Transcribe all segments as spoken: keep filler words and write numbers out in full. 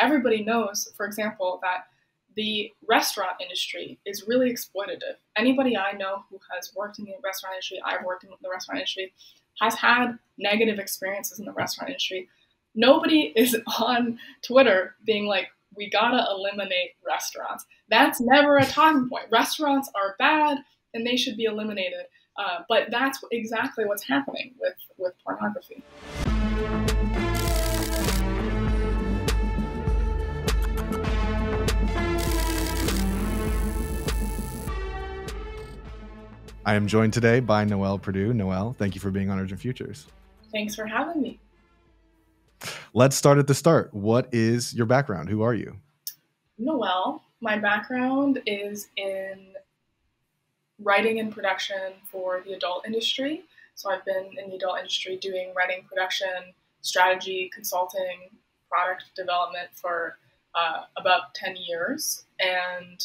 everybody knows, for example, that the restaurant industry is really exploitative. Anybody I know who has worked in the restaurant industry, I've worked in the restaurant industry, has had negative experiences in the restaurant industry. Nobody is on Twitter being like, we gotta eliminate restaurants. That's never a talking point. Restaurants are bad and they should be eliminated. Uh, but that's exactly what's happening with, with pornography. I am joined today by Noelle Perdue. Noelle, thank you for being on Urgent Futures. Thanks for having me. Let's start at the start. What is your background? Who are you? Noelle, my background is in writing and production for the adult industry. So I've been in the adult industry doing writing, production, strategy, consulting, product development for uh, about ten years. And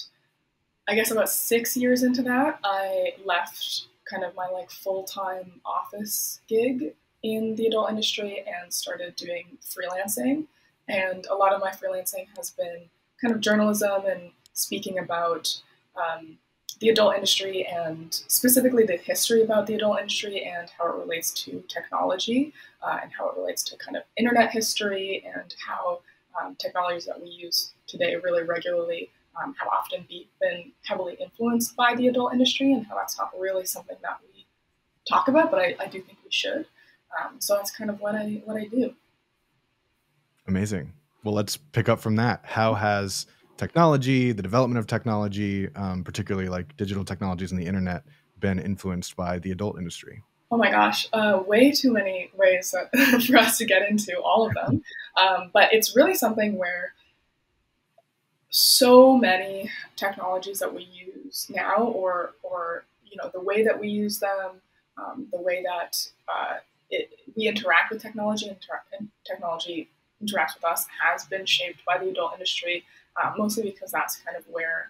I guess about six years into that, I left kind of my like full-time office gig in the adult industry and started doing freelancing. And a lot of my freelancing has been kind of journalism and speaking about um, the adult industry and specifically the history about the adult industry and how it relates to technology uh, and how it relates to kind of internet history and how um, technologies that we use today really regularly Um, have often be, been heavily influenced by the adult industry, and how that's not really something that we talk about, but I, I do think we should. Um, so that's kind of what I what I do. Amazing. Well, let's pick up from that. How has technology, the development of technology, um, particularly like digital technologies and the internet, been influenced by the adult industry? Oh my gosh, uh, way too many ways that, for us to get into all of them. Um, but it's really something where so many technologies that we use now, or, or you know, the way that we use them, um, the way that uh, it, we interact with technology, and inter technology interacts with us, has been shaped by the adult industry, uh, mostly because that's kind of where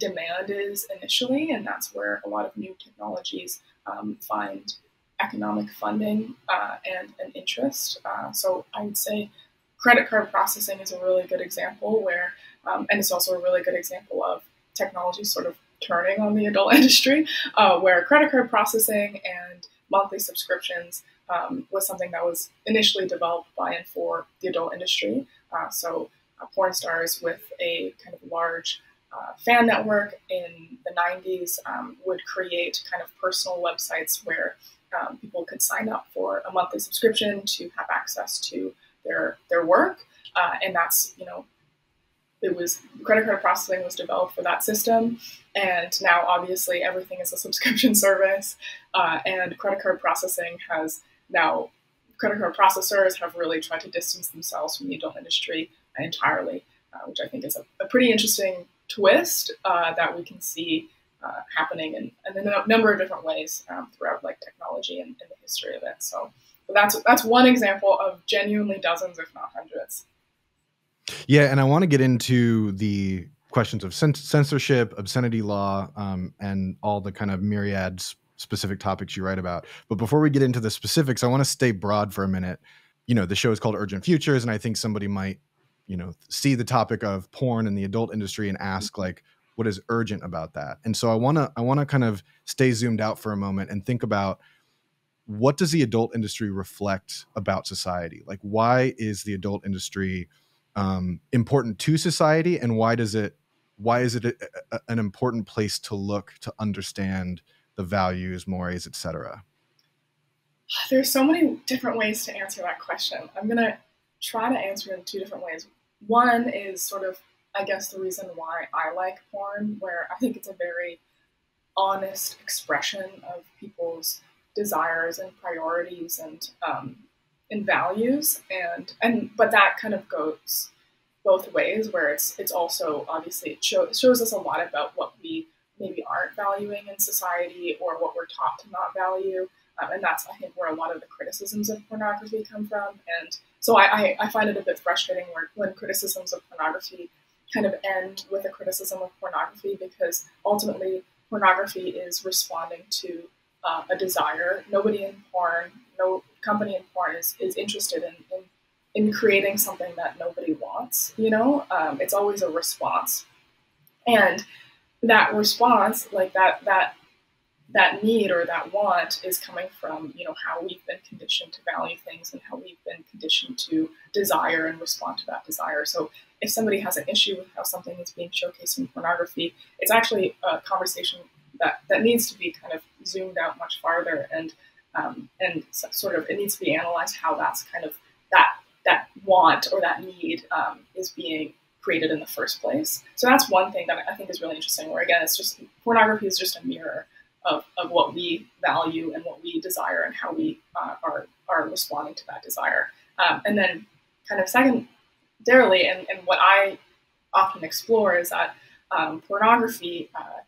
demand is initially, and that's where a lot of new technologies um, find economic funding uh, and an interest. Uh, so I would say credit card processing is a really good example where, um, and it's also a really good example of technology sort of turning on the adult industry, uh, where credit card processing and monthly subscriptions um, was something that was initially developed by and for the adult industry. Uh, so uh, porn stars with a kind of large uh, fan network in the nineties um, would create kind of personal websites where um, people could sign up for a monthly subscription to have access to their their work, uh, and that's, you know, it was credit card processing was developed for that system, and now obviously everything is a subscription service, uh, and credit card processing has now credit card processors have really tried to distance themselves from the adult industry entirely, uh, which I think is a, a pretty interesting twist uh, that we can see uh, happening in, in a number of different ways um, throughout like technology and, and the history of it. So. But that's that's one example of genuinely dozens, if not hundreds. Yeah, and I want to get into the questions of censorship, obscenity law, um, and all the kind of myriad specific topics you write about. But before we get into the specifics, I want to stay broad for a minute. You know, the show is called Urgent Futures, and I think somebody might, you know, see the topic of porn and the adult industry and ask, like, what is urgent about that? And so I want to I want to kind of stay zoomed out for a moment and think about, what does the adult industry reflect about society? Like, why is the adult industry um, important to society, and why does it? Why is it a, a, an important place to look to understand the values, mores, et cetera? There's so many different ways to answer that question. I'm gonna try to answer it in two different ways. One is sort of, I guess, the reason why I like porn, where I think it's a very honest expression of people's desires and priorities and um, and values, and and but that kind of goes both ways, where it's it's also obviously it show, shows us a lot about what we maybe aren't valuing in society, or what we're taught to not value, um, and that's, I think, where a lot of the criticisms of pornography come from. And so I, I, I find it a bit frustrating where, when criticisms of pornography kind of end with a criticism of pornography, because ultimately pornography is responding to Uh, a desire. Nobody in porn, no company in porn is, is interested in, in in creating something that nobody wants, you know? Um, it's always a response. And that response, like that, that, that need or that want is coming from, you know, how we've been conditioned to value things and how we've been conditioned to desire and respond to that desire. So if somebody has an issue with how something is being showcased in pornography, it's actually a conversation that, that needs to be kind of zoomed out much farther, and um, and sort of, it needs to be analyzed how that's kind of, that, that want or that need um, is being created in the first place. So that's one thing that I think is really interesting, where again, it's just, pornography is just a mirror Of, of what we value and what we desire and how we uh, are, are responding to that desire. Um, and then kind of secondarily, and, and what I often explore is that um, pornography, uh,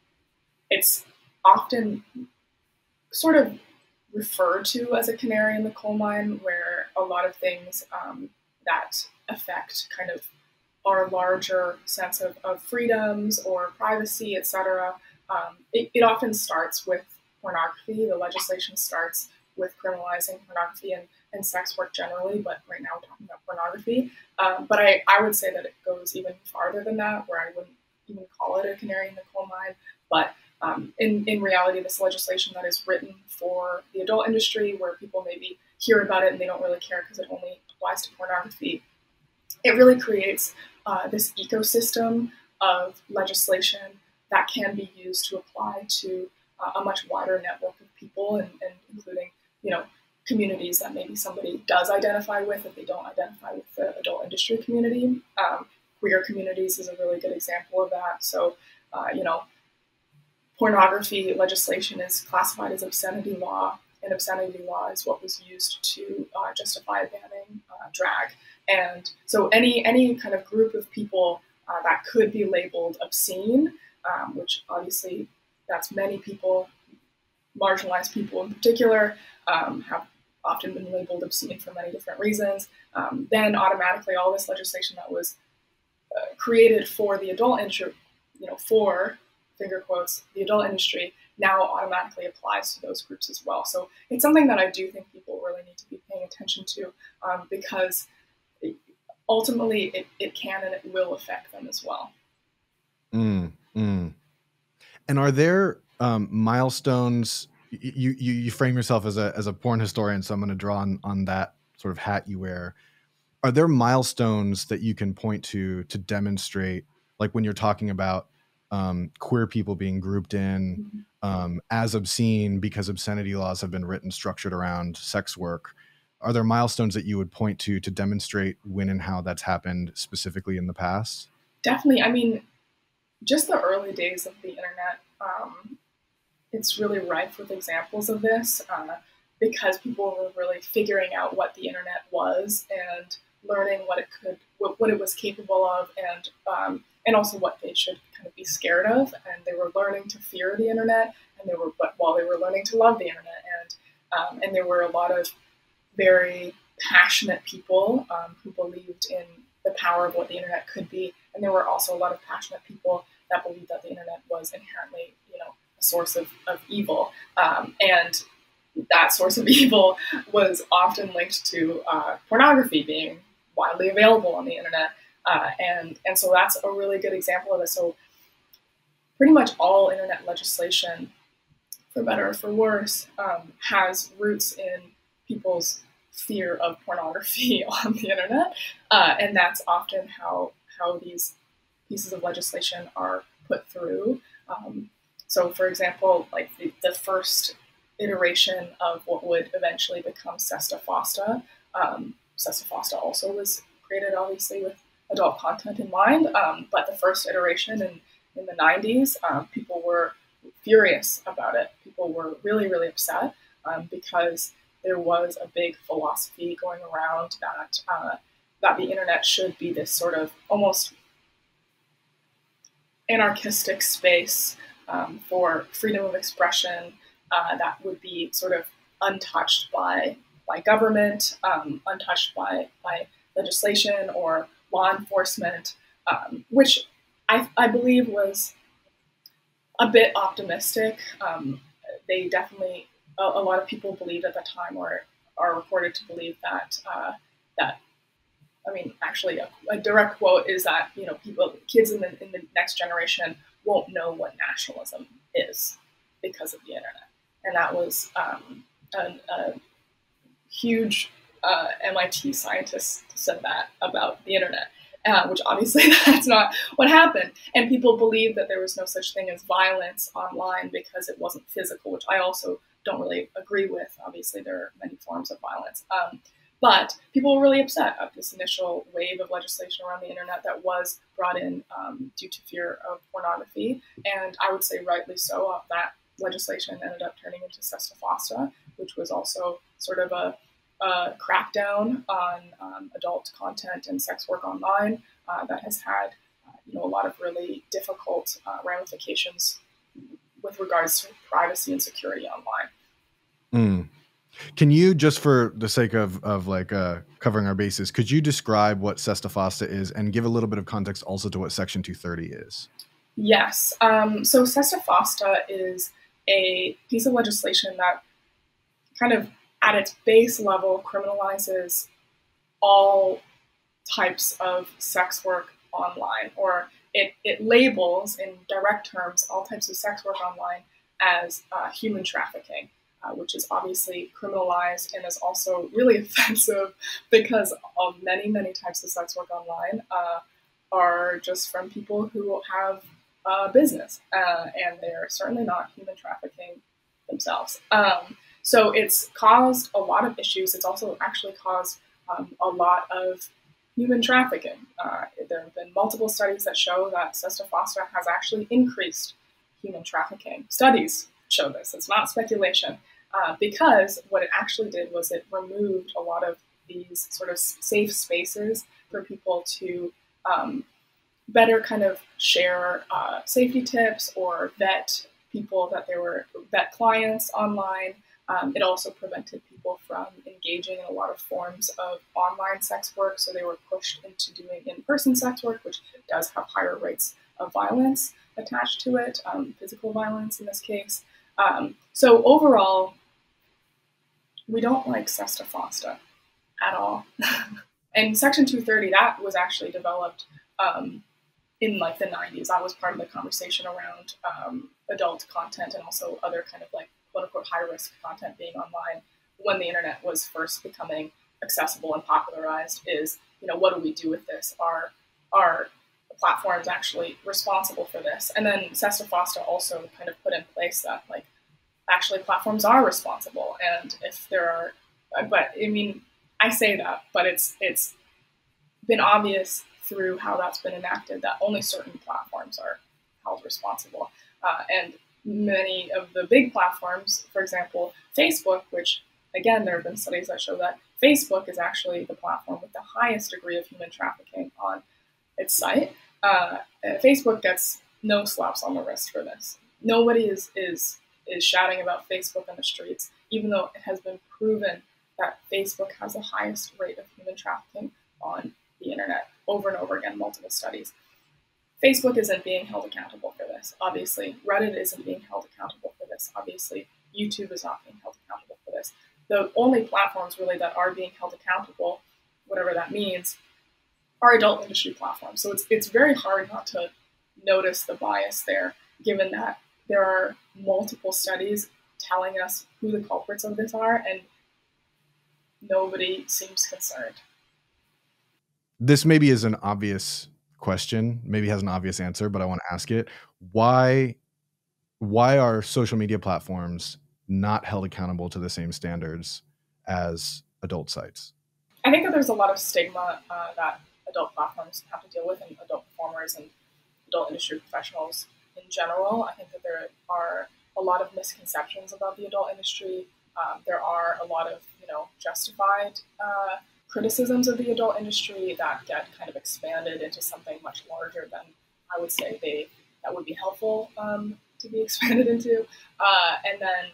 it's often sort of referred to as a canary in the coal mine, where a lot of things um, that affect kind of our larger sense of, of freedoms or privacy, et cetera, Um, it, it often starts with pornography. The legislation starts with criminalizing pornography and, and sex work generally, but right now we're talking about pornography. Um, but I, I would say that it goes even farther than that, where I wouldn't even call it a canary in the coal mine. But um, in, in reality, this legislation that is written for the adult industry, where people maybe hear about it and they don't really care because it only applies to pornography, it really creates uh, this ecosystem of legislation that can be used to apply to uh, a much wider network of people, and, and including, you know, communities that maybe somebody does identify with if they don't identify with the adult industry community. Um, queer communities is a really good example of that. So, uh, you know, pornography legislation is classified as obscenity law, and obscenity law is what was used to uh, justify banning uh, drag. And so any, any kind of group of people uh, that could be labeled obscene, Um, which obviously that's many people, marginalized people in particular, um, have often been labeled obscene for many different reasons. Um, then automatically all this legislation that was uh, created for the adult industry, you know, for, finger quotes, the adult industry, now automatically applies to those groups as well. So it's something that I do think people really need to be paying attention to, um, because it, ultimately it, it can and it will affect them as well. Mm. Mm. And are there um, milestones? You, you you frame yourself as a as a porn historian, so I'm going to draw on on that sort of hat you wear. Are there milestones that you can point to to demonstrate, like when you're talking about um, queer people being grouped in um, as obscene because obscenity laws have been written structured around sex work? Are there milestones that you would point to to demonstrate when and how that's happened specifically in the past? Definitely. I mean, just the early days of the internet, um, it's really rife with examples of this uh, because people were really figuring out what the internet was and learning what it could, what, what it was capable of, and um, and also what they should kind of be scared of. And they were learning to fear the internet, and they were, but while they were learning to love the internet, and um, and there were a lot of very passionate people um, who believed in the power of what the internet could be, and there were also a lot of passionate people that believed that the internet was inherently, you know, a source of, of evil. Um, and that source of evil was often linked to uh, pornography being widely available on the internet. Uh, and, and so that's a really good example of it. So pretty much all internet legislation, for better or for worse, um, has roots in people's fear of pornography on the internet. Uh, and that's often how how these pieces of legislation are put through. Um, so for example, like the, the first iteration of what would eventually become SESTA-FOSTA. Um, SESTA-FOSTA also was created obviously with adult content in mind, um, but the first iteration in, in the nineties, um, people were furious about it. People were really, really upset um, because there was a big philosophy going around that uh, that the internet should be this sort of almost anarchistic space um, for freedom of expression uh, that would be sort of untouched by, by government, um, untouched by, by legislation or law enforcement, um, which I, I believe was a bit optimistic. Um, they definitely, a, a lot of people believed at the time, or are reported to believe that, uh, that I mean, actually, a, a direct quote is that, you know, people, kids in the, in the next generation won't know what nationalism is because of the internet. And that was um, a, a huge uh, M I T scientist said that about the internet, uh, which obviously that's not what happened. And people believed that there was no such thing as violence online because it wasn't physical, which I also don't really agree with. Obviously, there are many forms of violence. Um, But people were really upset at this initial wave of legislation around the internet that was brought in um, due to fear of pornography. And I would say rightly so. That legislation ended up turning into SESTA-FOSTA, which was also sort of a, a crackdown on um, adult content and sex work online uh, that has had uh, you know, a lot of really difficult uh, ramifications with regards to privacy and security online. Mm. Can you, just for the sake of, of like uh, covering our bases, could you describe what SESTA-FOSTA is and give a little bit of context also to what Section two thirty is? Yes. Um, so SESTA-FOSTA is a piece of legislation that kind of at its base level criminalizes all types of sex work online, or it, it labels in direct terms all types of sex work online as uh, human trafficking. Uh, which is obviously criminalized and is also really offensive because of many, many types of sex work online uh, are just from people who have a uh, business uh, and they're certainly not human trafficking themselves. Um, so it's caused a lot of issues. It's also actually caused um, a lot of human trafficking. Uh, there have been multiple studies that show that SESTA-FOSTA has actually increased human trafficking. Studies show this. It's not speculation. Uh, because what it actually did was it removed a lot of these sort of safe spaces for people to um, better kind of share uh, safety tips or vet people that they were, vet clients online. Um, it also prevented people from engaging in a lot of forms of online sex work. So they were pushed into doing in-person sex work, which does have higher rates of violence attached to it, um, physical violence in this case. Um, so overall, we don't like SESTA-FOSTA at all. And Section two thirty, that was actually developed um, in like the nineties. That was part of the conversation around um, adult content and also other kind of like quote unquote high risk content being online when the internet was first becoming accessible and popularized is, you know, what do we do with this? Are, are platforms actually responsible for this? And then SESTA-FOSTA also kind of put in place that like actually platforms are responsible, and if there are, but I mean, I say that, but it's it's been obvious through how that's been enacted that only certain platforms are held responsible, uh, and many of the big platforms, for example Facebook, which again there have been studies that show that Facebook is actually the platform with the highest degree of human trafficking on its site. Uh, Facebook gets no slaps on the wrist for this. Nobody is, is, is shouting about Facebook in the streets, even though it has been proven that Facebook has the highest rate of human trafficking on the internet over and over again, multiple studies. Facebook isn't being held accountable for this, obviously. Reddit isn't being held accountable for this, obviously. YouTube is not being held accountable for this. The only platforms really that are being held accountable, whatever that means, our adult industry platform. So it's, it's very hard not to notice the bias there, given that there are multiple studies telling us who the culprits of this are, and nobody seems concerned. This maybe is an obvious question, maybe has an obvious answer, but I want to ask it. Why, why are social media platforms not held accountable to the same standards as adult sites? I think that there's a lot of stigma uh, that adult platforms have to deal with, and adult performers and adult industry professionals in general. I think that there are a lot of misconceptions about the adult industry. Um, there are a lot of, you know, justified uh, criticisms of the adult industry that get kind of expanded into something much larger than I would say they that would be helpful um, to be expanded into. Uh, and then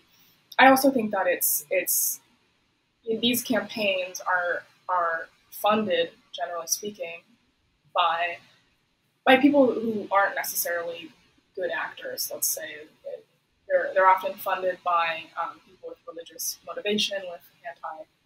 I also think that it's it's you know, these campaigns are are funded, generally speaking, by by people who aren't necessarily good actors. Let's say they're they're often funded by um, people with religious motivation, with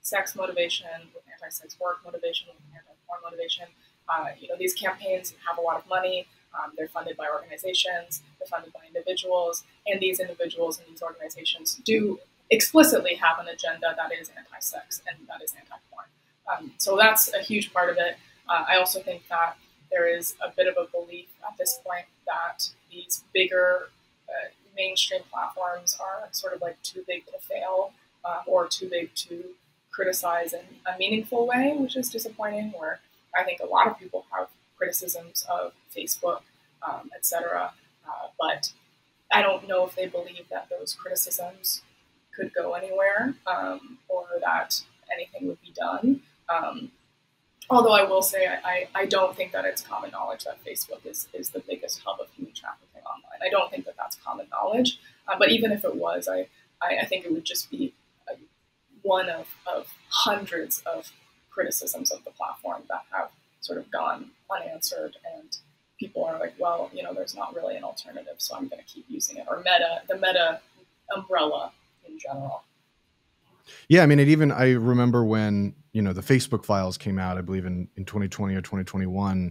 sex motivation, with anti-sex work motivation, with anti-porn motivation. Uh, you know, these campaigns have a lot of money. Um, they're funded by organizations, they're funded by individuals, and these individuals and these organizations do explicitly have an agenda that is anti-sex and that is anti-porn. Um, so that's a huge part of it. Uh, I also think that there is a bit of a belief at this point that these bigger uh, mainstream platforms are sort of like too big to fail um, or too big to criticize in a meaningful way, which is disappointing, where I think a lot of people have criticisms of Facebook, um, et cetera, uh, but I don't know if they believe that those criticisms could go anywhere um, or that anything would be done. Um, although I will say I, I, I don't think that it's common knowledge that Facebook is, is the biggest hub of human trafficking online. I don't think that that's common knowledge, uh, but even if it was, I, I, I think it would just be a, one of, of hundreds of criticisms of the platform that have sort of gone unanswered, and people are like, well, you know, there's not really an alternative, so I'm going to keep using it. Or Meta, the Meta umbrella in general. Yeah, I mean, it even, I remember when, you know, the Facebook files came out, I believe in, in twenty twenty or twenty twenty-one,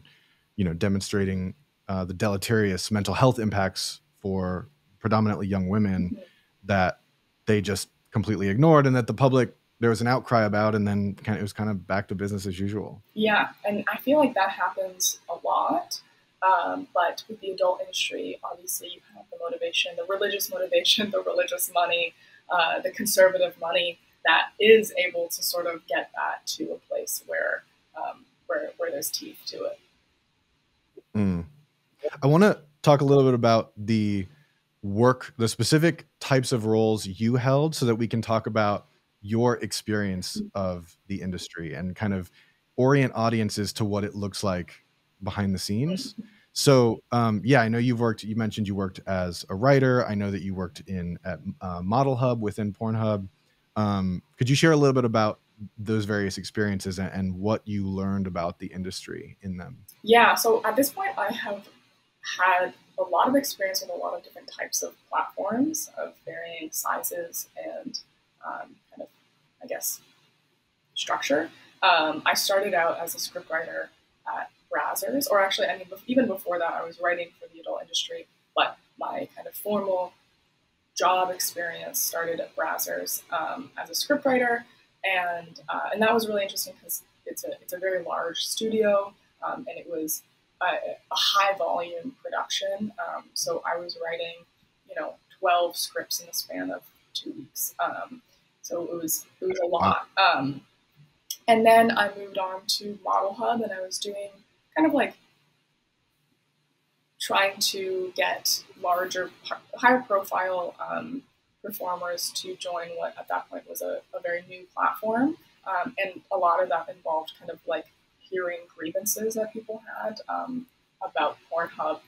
you know, demonstrating uh, the deleterious mental health impacts for predominantly young women mm-hmm. that they just completely ignored, and that the public, there was an outcry about, and then kind of, it was kind of back to business as usual. Yeah, and I feel like that happens a lot. Um, but with the adult industry, obviously you have the motivation, the religious motivation, the religious money, uh, the conservative money that is able to sort of get that to a place where um, where, where there's teeth to it. Mm. I want to talk a little bit about the work, the specific types of roles you held, so that we can talk about your experience of the industry and kind of orient audiences to what it looks like behind the scenes. So um, yeah, I know you've worked, you mentioned you worked as a writer. I know that you worked in at uh, Model Hub within Pornhub. Um, could you share a little bit about those various experiences and, and what you learned about the industry in them? Yeah, so at this point I have had a lot of experience with a lot of different types of platforms of varying sizes and um, kind of, I guess, structure. Um, I started out as a script writer at Brazzers, or actually, I mean, even before that, I was writing for the adult industry, but my kind of formal job experience started at Brazzers um, as a scriptwriter, and uh, and that was really interesting because it's a it's a very large studio, um, and it was a, a high volume production. Um, so I was writing, you know, twelve scripts in the span of two weeks. Um, so it was it was a lot. Um, and then I moved on to Model Hub, and I was doing kind of like trying to get larger, higher profile um, performers to join what at that point was a, a very new platform. Um, and a lot of that involved kind of like hearing grievances that people had um, about Pornhub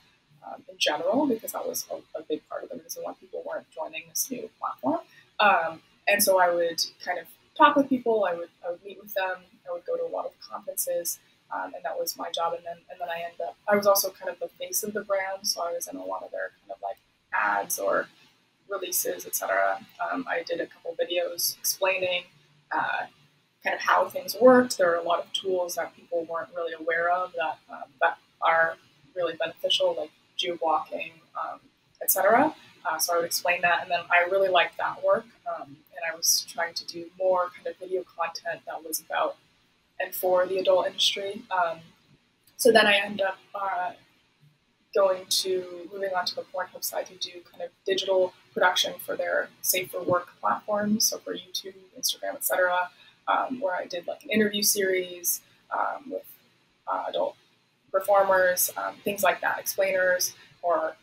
um, in general, because that was a, a big part of the reason why people weren't joining this new platform. Um, and so I would kind of talk with people, I would, I would meet with them, I would go to a lot of conferences, Um, and that was my job. And then, and then I ended up, I was also kind of the face of the brand. So I was in a lot of their kind of like ads or releases, et cetera. Um, I did a couple videos explaining uh, kind of how things worked. There are a lot of tools that people weren't really aware of that, um, that are really beneficial, like geo-blocking, um, et cetera. Uh, so I would explain that. And then I really liked that work. Um, and I was trying to do more kind of video content that was about and for the adult industry. Um, so then I end up uh, going to, moving on to the Pornhub side to do kind of digital production for their safer work platforms, so for YouTube, Instagram, et cetera, um, where I did like an interview series um, with uh, adult performers, um, things like that, explainers or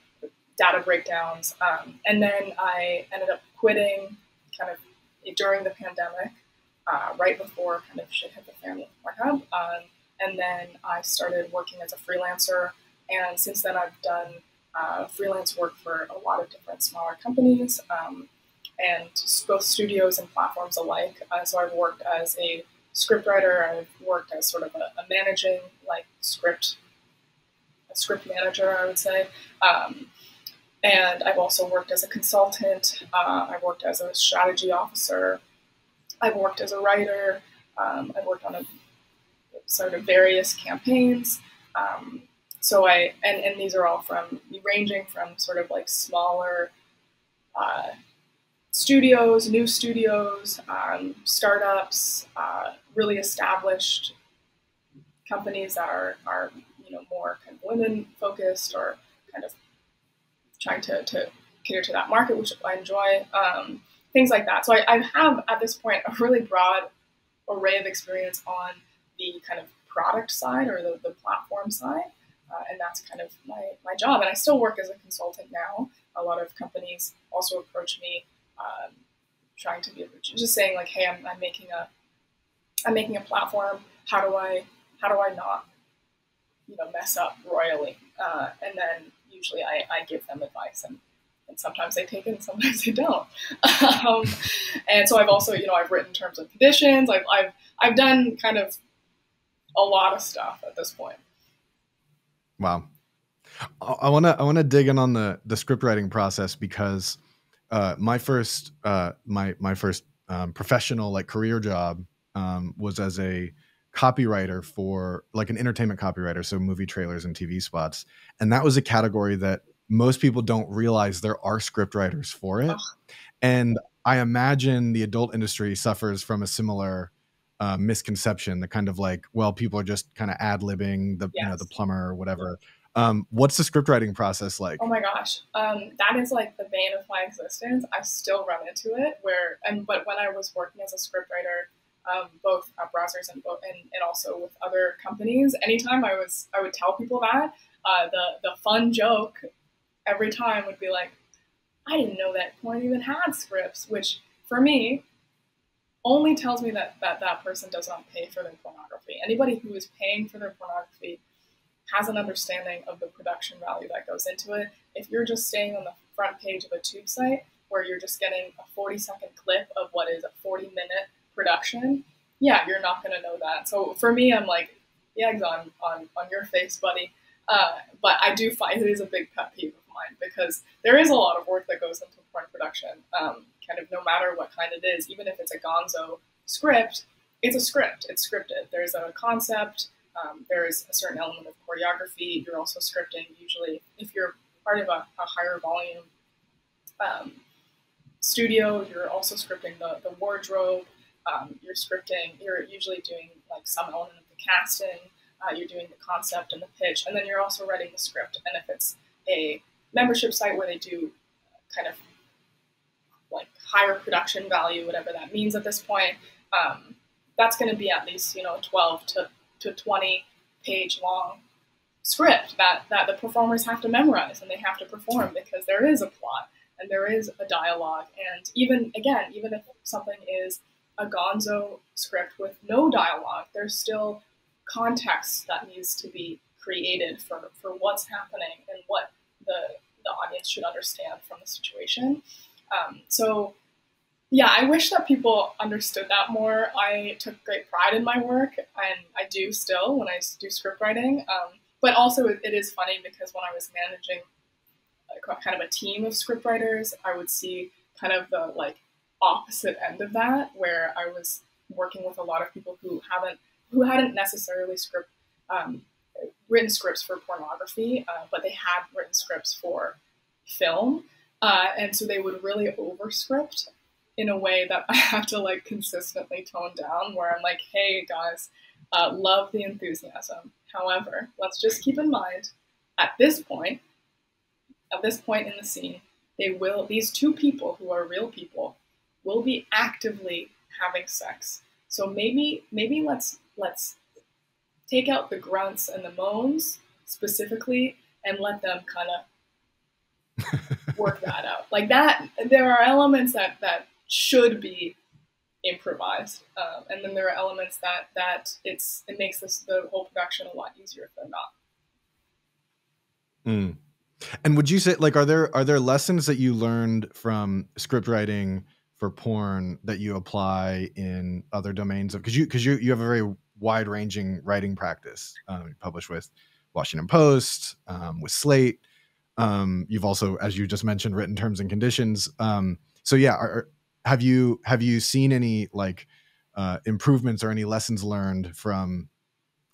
data breakdowns. Um, and then I ended up quitting kind of during the pandemic, Uh, right before kind of shit hit the fan with Pornhub. Um, and then I started working as a freelancer. And since then I've done uh, freelance work for a lot of different smaller companies um, and both studios and platforms alike. Uh, so I've worked as a scriptwriter. I've worked as sort of a, a managing like script, a script manager, I would say. Um, and I've also worked as a consultant. Uh, I worked as a strategy officer. I've worked as a writer. Um, I've worked on a sort of various campaigns. Um, so I, and, and these are all from ranging from sort of like smaller uh, studios, new studios, um, startups, uh, really established companies that are, are, you know, more kind of women focused or kind of trying to, to cater to that market, which I enjoy, um, things like that. So I, I have at this point a really broad array of experience on the kind of product side or the, the platform side. Uh, and that's kind of my, my job. And I still work as a consultant now. A lot of companies also approach me um, trying to be, just saying like, hey, I'm, I'm making a, I'm making a platform. How do I, how do I not, you know, mess up royally? Uh, and then usually I, I give them advice, and, and sometimes they take it and sometimes they don't. um, and so I've also, you know, I've written terms and conditions. I've, I've, I've done kind of a lot of stuff at this point. Wow. I want to, I want to dig in on the, the script writing process, because uh, my first, uh, my, my first um, professional like career job um, was as a copywriter for like an entertainment copywriter. So movie trailers and T V spots. And that was a category that most people don't realize there are script writers for it. Oh. And I imagine the adult industry suffers from a similar uh, misconception, the kind of like, well, people are just kind of ad-libbing the, yes. you know, the plumber or whatever. Um, what's the script writing process like? Oh my gosh. Um, that is like the bane of my existence. I still run into it where, and, but when I was working as a script writer, um, both at Brazzers and, and, and also with other companies, anytime I was, I would tell people that, uh, the, the fun joke every time would be like, I didn't know that porn even had scripts, which for me only tells me that, that that person does not pay for their pornography. Anybody who is paying for their pornography has an understanding of the production value that goes into it. If you're just staying on the front page of a tube site where you're just getting a forty second clip of what is a forty minute production, yeah, you're not gonna know that. So for me, I'm like, yeah, on, on, on your face, buddy. Uh, but I do find it is a big pet peeve of mine, because there is a lot of work that goes into porn production, um, kind of no matter what kind it is. Even if it's a gonzo script, it's a script, it's scripted. There's a concept, um, there is a certain element of choreography. You're also scripting, usually if you're part of a, a higher volume um, studio, you're also scripting the, the wardrobe, um, you're scripting, you're usually doing like some element of the casting. Uh, you're doing the concept and the pitch, and then you're also writing the script. And if it's a membership site where they do kind of like higher production value, whatever that means at this point, um, that's going to be at least, you know, twelve to twenty page long script that, that the performers have to memorize and they have to perform, because there is a plot and there is a dialogue. And even, again, even if something is a gonzo script with no dialogue, there's still context that needs to be created for, for what's happening and what the, the audience should understand from the situation. Um, so yeah, I wish that people understood that more. I took great pride in my work, and I do still when I do script writing. Um, but also it, it is funny, because when I was managing like kind of a team of script writers, I would see kind of the like opposite end of that, where I was working with a lot of people who haven't who hadn't necessarily script, um, written scripts for pornography, uh, but they had written scripts for film. Uh, and so they would really overscript in a way that I have to like consistently tone down, where I'm like, hey guys, uh, love the enthusiasm. However, let's just keep in mind at this point, at this point in the scene, they will, these two people who are real people will be actively having sex. So maybe, maybe let's, Let's take out the grunts and the moans specifically and let them kind of work that out. Like that, there are elements that, that should be improvised. Um, and then there are elements that, that it's, it makes this, the whole production a lot easier if they're not. Mm. And would you say, like, are there, are there lessons that you learned from script writing for porn that you apply in other domains of, cause you, cause you, you have a very wide ranging writing practice. Um, you publish with Washington Post, um, with Slate. Um, you've also, as you just mentioned, written terms and conditions. Um, so yeah, are, have you have you seen any like uh, improvements or any lessons learned from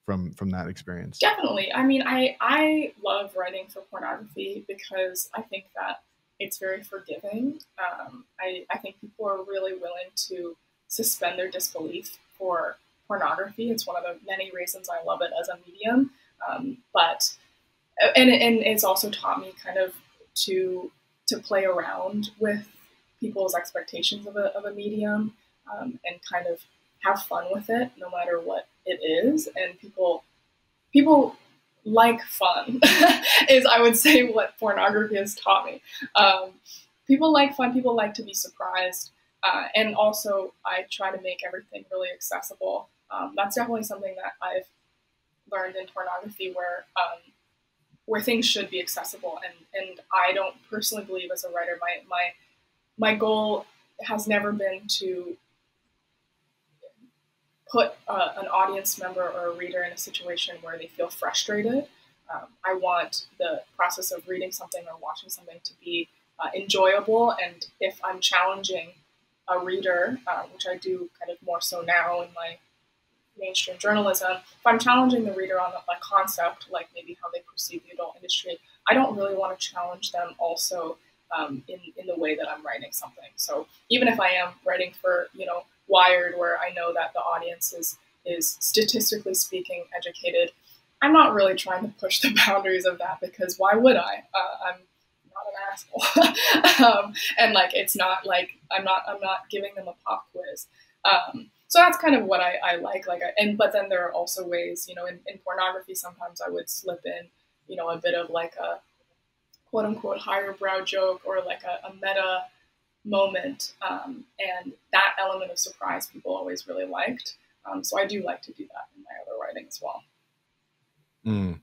from from that experience? Definitely. I mean, I I love writing for pornography because I think that it's very forgiving. Um, I I think people are really willing to suspend their disbelief for pornography. It's one of the many reasons I love it as a medium. Um, but and and it's also taught me kind of to to play around with people's expectations of a, of a medium, um, and kind of have fun with it, no matter what it is. And people, people like fun is, I would say, what pornography has taught me. Um, people like fun, people like to be surprised. Uh, and also I try to make everything really accessible. Um, that's definitely something that I've learned in pornography, where, um, where things should be accessible. And, and I don't personally believe, as a writer, my, my, my goal has never been to put uh, an audience member or a reader in a situation where they feel frustrated. Um, I want the process of reading something or watching something to be uh, enjoyable. And if I'm challenging a reader, uh, which I do kind of more so now in my mainstream journalism, if I'm challenging the reader on a concept, like maybe how they perceive the adult industry, I don't really want to challenge them also Um, in, in the way that I'm writing something. So even if I am writing for, you know, Wired, where I know that the audience is, is statistically speaking educated, I'm not really trying to push the boundaries of that, because why would I? Uh, I'm not an asshole. um, and like, it's not like, I'm not, I'm not giving them a pop quiz. Um, so that's kind of what I, I like, like, I, and, but then there are also ways, you know, in, in pornography, sometimes I would slip in, you know, a bit of like a quote unquote higher brow joke, or like a, a meta moment. Um, and that element of surprise people always really liked. Um, so I do like to do that in my other writing as well. Mm.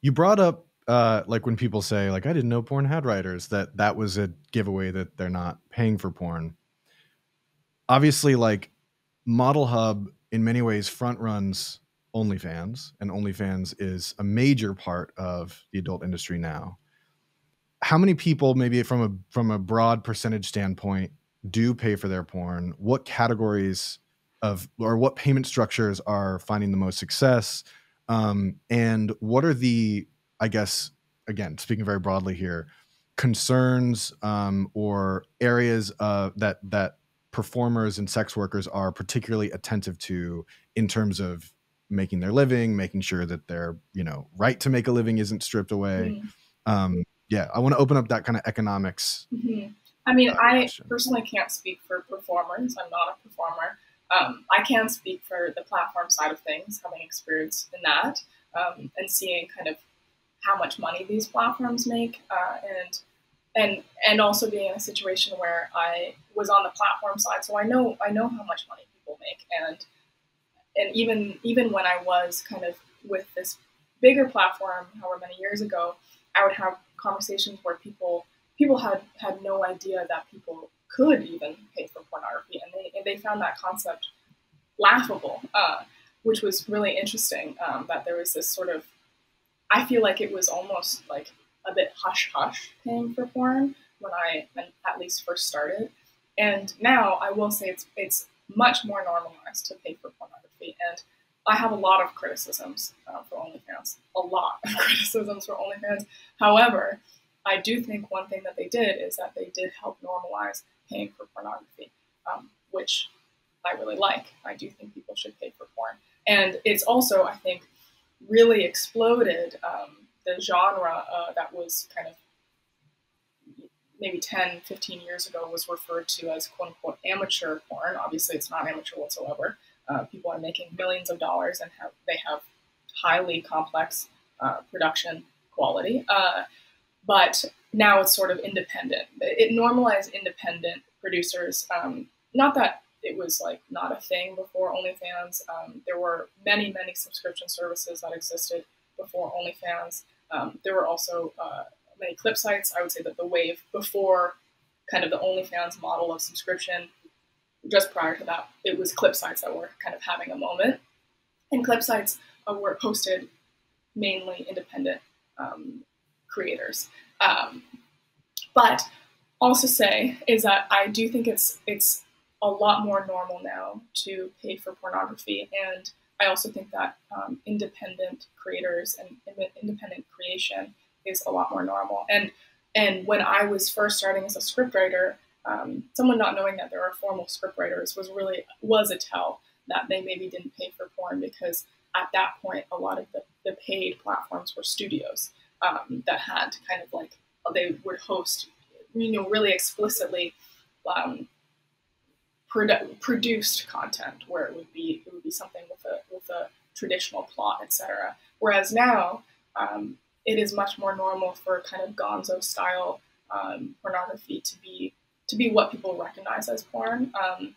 You brought up, uh, like when people say like, I didn't know porn had writers, that that was a giveaway that they're not paying for porn. Obviously, like Model Hub in many ways front runs OnlyFans, and OnlyFans is a major part of the adult industry now. How many people, maybe from a from a broad percentage standpoint, do pay for their porn? What categories of, or what payment structures are finding the most success? Um, and what are the, I guess, again, speaking very broadly here, concerns um, or areas uh, that that performers and sex workers are particularly attentive to in terms of making their living, making sure that their, you know, right to make a living isn't stripped away? Mm. Um, Yeah, I want to open up that kind of economics. Mm-hmm. I mean, uh, I personally can't speak for performers. I'm not a performer. Um, I can speak for the platform side of things, having experience in that, um, and seeing kind of how much money these platforms make, uh, and and and also being in a situation where I was on the platform side, so I know I know how much money people make, and and even even when I was kind of with this bigger platform, however many years ago, I would have conversations where people people had, had no idea that people could even pay for pornography, and they, and they found that concept laughable, uh, which was really interesting, um, that there was this sort of, I feel like it was almost like a bit hush-hush paying for porn when I at least first started. And now I will say it's, it's much more normalized to pay for pornography, and I have a lot of criticisms uh, for OnlyFans, a lot of criticisms for OnlyFans. However, I do think one thing that they did is that they did help normalize paying for pornography, um, which I really like. I do think people should pay for porn. And it's also, I think, really exploded um, the genre uh, that was kind of maybe ten, fifteen years ago was referred to as quote unquote amateur porn. Obviously, it's not amateur whatsoever. Uh, people are making millions of dollars, and have, they have highly complex uh, production quality. Uh, but now it's sort of independent. It normalized independent producers. Um, not that it was like not a thing before OnlyFans. Um, there were many, many subscription services that existed before OnlyFans. Um, there were also uh, many clip sites. I would say that the wave before kind of the OnlyFans model of subscription, just prior to that, it was clip sites that were kind of having a moment. And clip sites uh, were hosted mainly independent um, creators. Um, but also say is that I do think it's it's a lot more normal now to pay for pornography, and I also think that um, independent creators and independent creation is a lot more normal. And and when I was first starting as a scriptwriter, um, someone not knowing that there are formal scriptwriters was really was a tell that they maybe didn't pay for porn, because at that point a lot of the, the paid platforms were studios um, that had kind of like they would host, you know, really explicitly um, produ produced content where it would be it would be something with a with a traditional plot, et cetera. Whereas now um, it is much more normal for kind of gonzo style um, pornography to be to be what people recognize as porn. Um,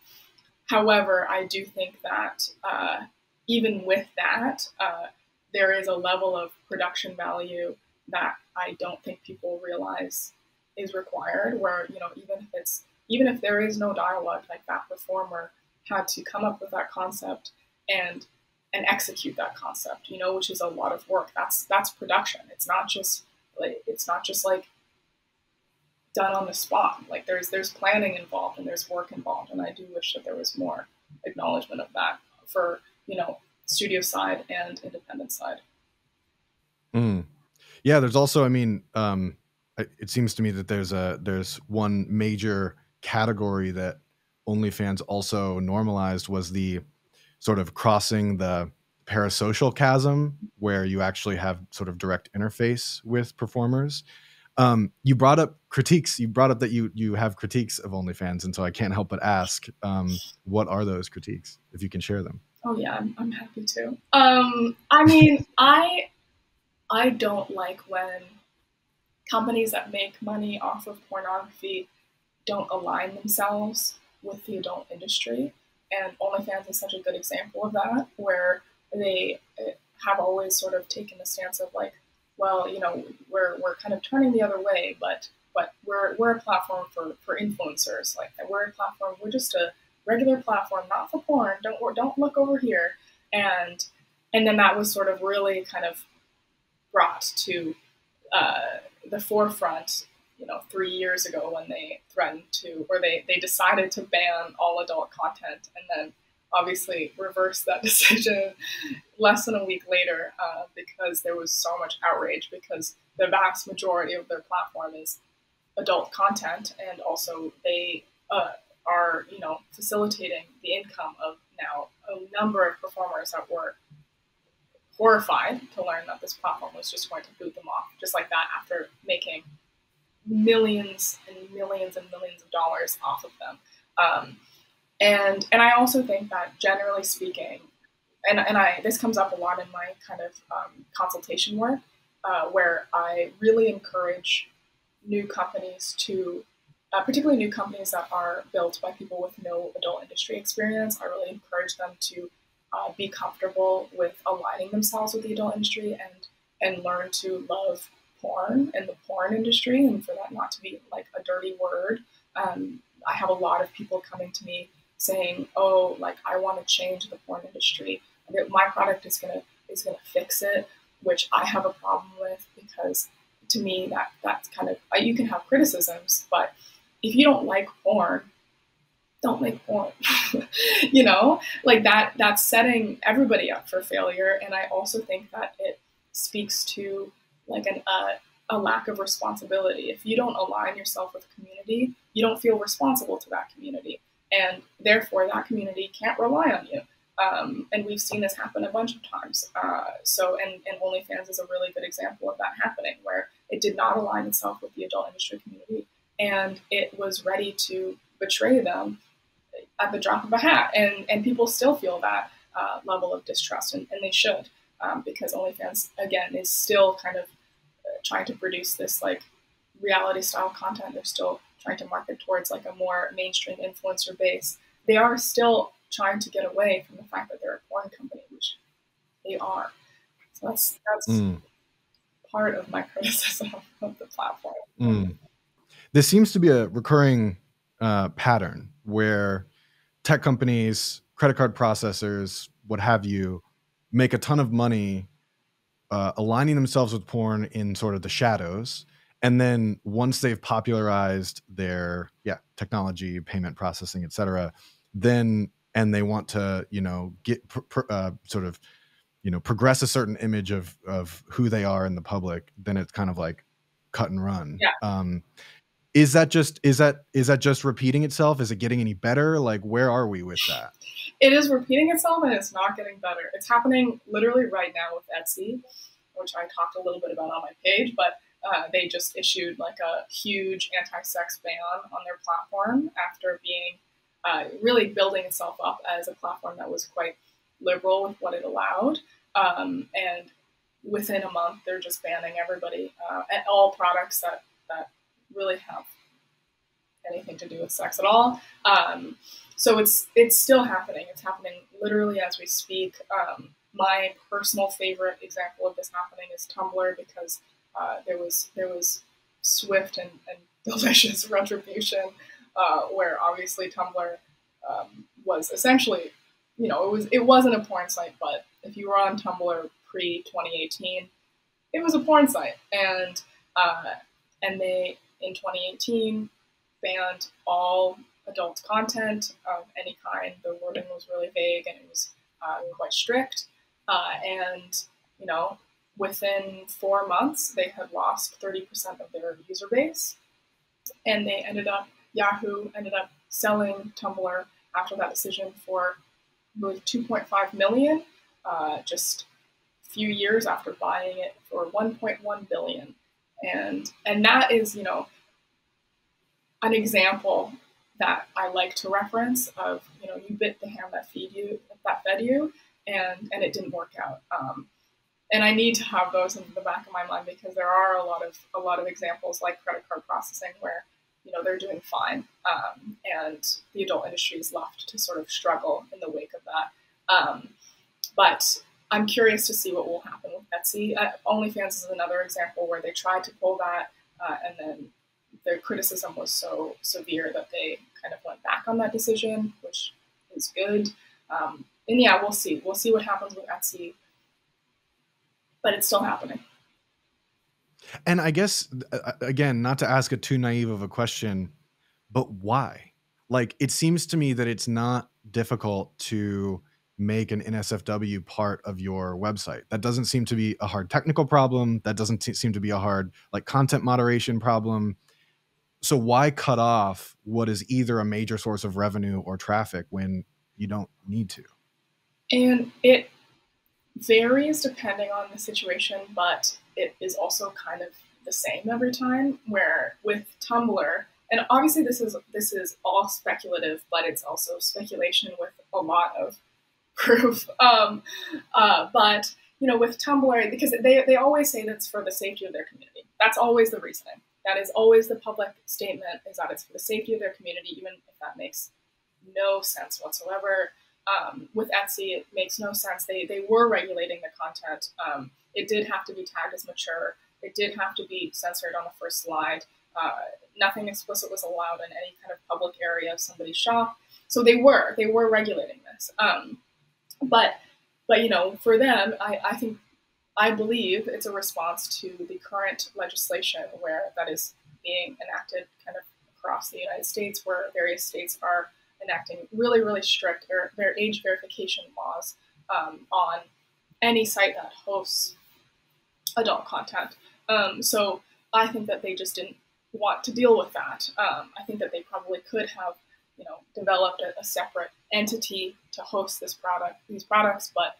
however, I do think that uh, even with that, uh, there is a level of production value that I don't think people realize is required, where, you know, even if it's even if there is no dialogue, like that performer had to come up with that concept and and execute that concept, you know, which is a lot of work. That's that's production. It's not just like it's not just like done on the spot. Like there's there's planning involved and there's work involved. And I do wish that there was more acknowledgement of that for, you know, studio side and independent side. Mm. Yeah, there's also, I mean, um, it seems to me that there's a there's one major category that OnlyFans also normalized was the sort of crossing the parasocial chasm, where you actually have sort of direct interface with performers. Um, you brought up critiques. You brought up that you you have critiques of OnlyFans, and so I can't help but ask, um, what are those critiques, if you can share them? Oh yeah, I'm, I'm happy to. Um, I mean, I I don't like when companies that make money off of pornography don't align themselves with the adult industry. And OnlyFans is such a good example of that, where they have always sort of taken the stance of like, well, you know, we're, we're kind of turning the other way, but but we're, we're a platform for, for influencers. Like we're a platform, we're just a regular platform, not for porn, don't, don't look over here. And, and then that was sort of really kind of brought to uh, the forefront, you know, three years ago when they threatened to, or they, they decided to ban all adult content, and then obviously reversed that decision less than a week later uh, because there was so much outrage, because the vast majority of their platform is adult content, and also they uh, are, you know, facilitating the income of now a number of performers that were horrified to learn that this platform was just going to boot them off just like that after making millions and millions and millions of dollars off of them. Um, and and I also think that generally speaking, and, and I this comes up a lot in my kind of um, consultation work, uh, where I really encourage new companies to, uh, particularly new companies that are built by people with no adult industry experience, I really encourage them to uh, be comfortable with aligning themselves with the adult industry and and learn to love porn and the porn industry, and for that not to be like a dirty word. Um, I have a lot of people coming to me saying, "Oh, like I want to change the porn industry. My product is gonna is gonna fix it," which I have a problem with, because to me that that's kind of you can have criticisms, but if you don't like porn, don't make porn. You know, like that that's setting everybody up for failure. And I also think that it speaks to like an, uh, a lack of responsibility. If you don't align yourself with a community, you don't feel responsible to that community. And therefore, that community can't rely on you. Um, and we've seen this happen a bunch of times. Uh, so, and, and OnlyFans is a really good example of that happening, where it did not align itself with the adult industry community, and it was ready to betray them at the drop of a hat. And, and people still feel that uh, level of distrust, and, and they should, um, because OnlyFans, again, is still kind of trying to produce this like reality style content. They're still trying to market towards like a more mainstream influencer base. They are still trying to get away from the fact that they're a porn company, which they are. So that's that's mm. part of my criticism of the platform. Mm. This seems to be a recurring uh, pattern where tech companies, credit card processors, what have you, make a ton of money Uh, aligning themselves with porn in sort of the shadows, And then once they've popularized their yeah technology, payment processing, et cetera, then and they want to, you know, get pr pr uh, sort of, you know, progress a certain image of of who they are in the public, then it's kind of like cut and run. Yeah. Um, is that just is that is that just repeating itself? Is it getting any better? Like, where are we with that? It is repeating itself, and it's not getting better. It's happening literally right now with Etsy, which I talked a little bit about on my page, but uh, they just issued like a huge anti-sex ban on their platform after being uh, really building itself up as a platform that was quite liberal with what it allowed. Um, and within a month, they're just banning everybody uh, and all products that, that really have anything to do with sex at all. Um, so it's, it's still happening. It's happening literally as we speak. Um, My personal favorite example of this happening is Tumblr, because uh, there was there was swift and, and delicious retribution, uh, where obviously Tumblr um, was essentially, you know, it was it wasn't a porn site, but if you were on Tumblr pre twenty eighteen, it was a porn site, and uh, and they in twenty eighteen banned all adult content of any kind. The wording was really vague, and it was uh, quite strict. Uh, and, you know, within four months, they had lost thirty percent of their user base. And they ended up, Yahoo ended up selling Tumblr after that decision for really two point five million dollars, uh, just a few years after buying it for one point one billion dollars. And, and that is, you know, an example that I like to reference of, you know, you bit the hand that feed you, that fed you. And, and it didn't work out. Um, and I need to have those in the back of my mind, because there are a lot of a lot of examples like credit card processing where, you know, they're doing fine, um, and the adult industry is left to sort of struggle in the wake of that. Um, but I'm curious to see what will happen with Etsy. Uh, OnlyFans is another example where they tried to pull that, uh, and then their criticism was so severe that they kind of went back on that decision, which is good. Um, And yeah, we'll see. We'll see what happens with Etsy, but it's still happening. And I guess, again, not to ask a too naive of a question, but why? Like, it seems to me that it's not difficult to make an N S F W part of your website. That doesn't seem to be a hard technical problem. That doesn't seem to be a hard like content moderation problem. So why cut off what is either a major source of revenue or traffic when you don't need to? And it varies depending on the situation, but it is also kind of the same every time, where with Tumblr, and obviously this is, this is all speculative, but it's also speculation with a lot of proof. Um, uh, but, you know, with Tumblr, because they, they always say that's for the safety of their community. That's always the reasoning. That is always the public statement, is that it's for the safety of their community, even if that makes no sense whatsoever. Um, with Etsy, it makes no sense. They, they were regulating the content. Um, it did have to be tagged as mature. It did have to be censored on the first slide. Uh, nothing explicit was allowed in any kind of public area of somebody's shop. So they were, they were regulating this. Um, but, but, you know, for them, I, I think, I believe it's a response to the current legislation where that is being enacted kind of across the United States, where various states are enacting really, really strict their age verification laws um, on any site that hosts adult content. Um, so I think that they just didn't want to deal with that. Um, I think that they probably could have, you know, developed a, a separate entity to host this product, these products, but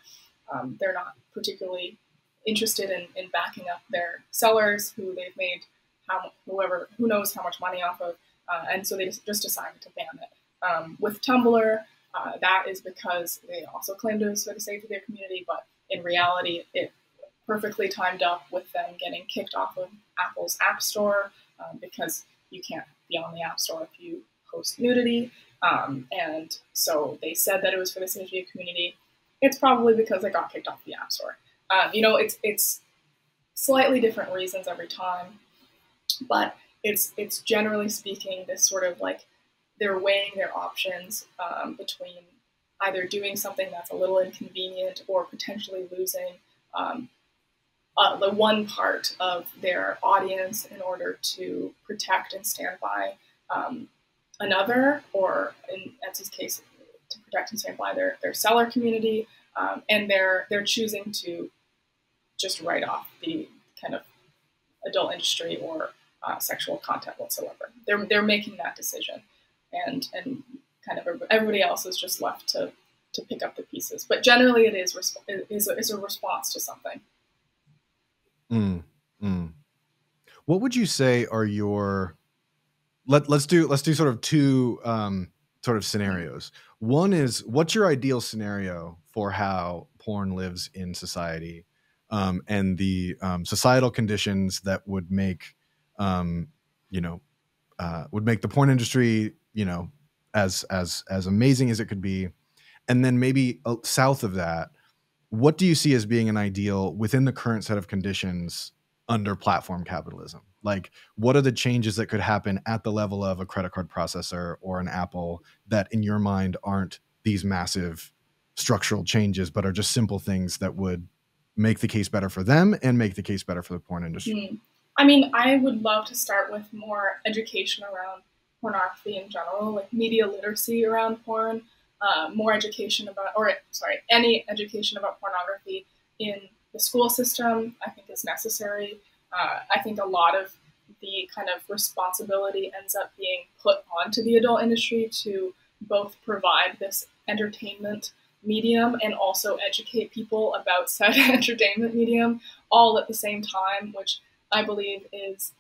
um, they're not particularly interested in, in backing up their sellers, who they've made how, whoever who knows how much money off of, uh, and so they just decided to ban it. Um, with Tumblr, uh, that is because they also claimed it was for the safety of their community, but in reality, it perfectly timed up with them getting kicked off of Apple's App Store, um, because you can't be on the App Store if you host nudity. Um, and so they said that it was for the safety of the community. It's probably because they got kicked off the App Store. Um, you know, it's, it's slightly different reasons every time, but it's, it's generally speaking this sort of like, they're weighing their options um, between either doing something that's a little inconvenient or potentially losing um, uh, the one part of their audience in order to protect and stand by um, another, or in Etsy's case, to protect and stand by their, their seller community. Um, and they're, they're choosing to just write off the kind of adult industry or uh, sexual content whatsoever. They're, they're making that decision, and, and kind of everybody else is just left to, to pick up the pieces. But generally it is, is, a, is a response to something. Mm, mm. What would you say are your, let, let's do, let's do sort of two um, sort of scenarios. One is, what's your ideal scenario for how porn lives in society, um, and the um, societal conditions that would make, um, you know, uh, would make the porn industry, you know, as as as amazing as it could be, and then maybe uh, south of that, what do you see as being an ideal within the current set of conditions under platform capitalism? Like, what are the changes that could happen at the level of a credit card processor or an Apple that, in your mind, aren't these massive structural changes, but are just simple things that would make the case better for them and make the case better for the porn industry? Mm. I mean, I would love to start with more education around pornography in general, like media literacy around porn, uh, more education about, or sorry, any education about pornography in the school system, I think is necessary. Uh, I think a lot of the kind of responsibility ends up being put onto the adult industry to both provide this entertainment medium and also educate people about said entertainment medium all at the same time, which I believe is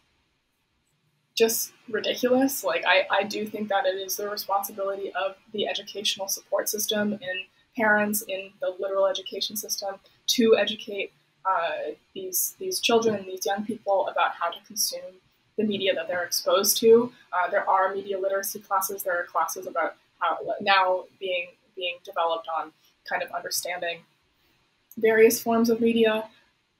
just ridiculous. Like, I, I do think that it is the responsibility of the educational support system and parents in the literal education system to educate uh, these, these children and these young people about how to consume the media that they're exposed to. Uh, there are media literacy classes. There are classes about how now being being developed on kind of understanding various forms of media.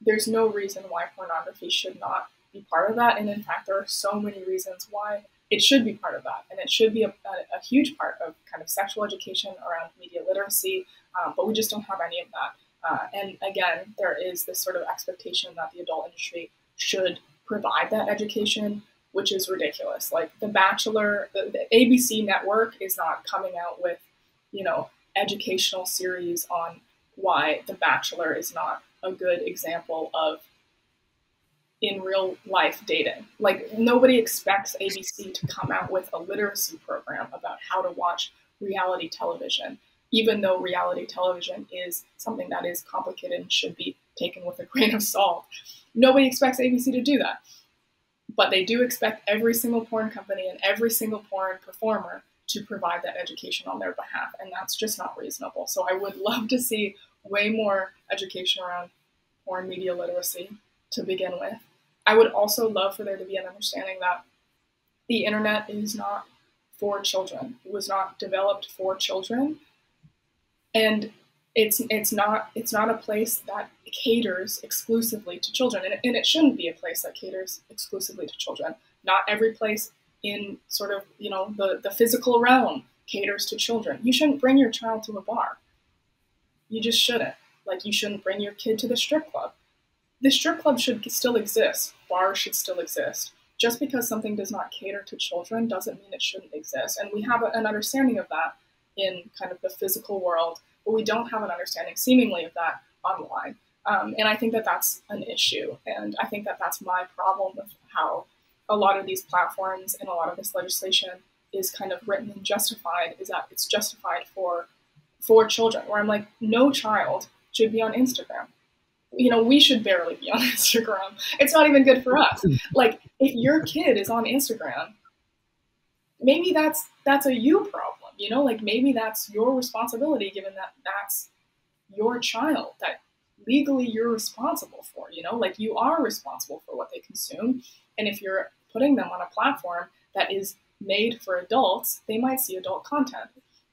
There's no reason why pornography should not be part of that. And in fact, there are so many reasons why it should be part of that. And it should be a, a, a huge part of kind of sexual education around media literacy, um, but we just don't have any of that. Uh, and again, there is this sort of expectation that the adult industry should provide that education, which is ridiculous. Like The Bachelor, the, the A B C network is not coming out with, you know, educational series on why The Bachelor is not a good example of in real life dating. Like, nobody expects A B C to come out with a literacy program about how to watch reality television, even though reality television is something that is complicated and should be taken with a grain of salt. Nobody expects A B C to do that, but they do expect every single porn company and every single porn performer to provide that education on their behalf. And that's just not reasonable. So I would love to see way more education around porn media literacy to begin with. I would also love for there to be an understanding that the internet is not for children. It was not developed for children. And it's, it's not, it's not a place that caters exclusively to children. And it, and it shouldn't be a place that caters exclusively to children. Not every place in sort of, you know, the, the physical realm caters to children. You shouldn't bring your child to a bar. You just shouldn't. Like, you shouldn't bring your kid to the strip club. The strip club should still exist. Bars should still exist. Just because something does not cater to children doesn't mean it shouldn't exist. And we have a, an understanding of that in kind of the physical world, but we don't have an understanding seemingly of that online. Um, and I think that that's an issue. And I think that that's my problem with how a lot of these platforms and a lot of this legislation is kind of written and justified, is that it's justified for for children, where I'm like, no child should be on Instagram. You know, we should barely be on Instagram. It's not even good for us. Like, if your kid is on Instagram, maybe that's that's a you problem, you know, like maybe that's your responsibility, given that that's your child that legally you're responsible for, you know, like you are responsible for what they consume. And if you're putting them on a platform that is made for adults, they might see adult content.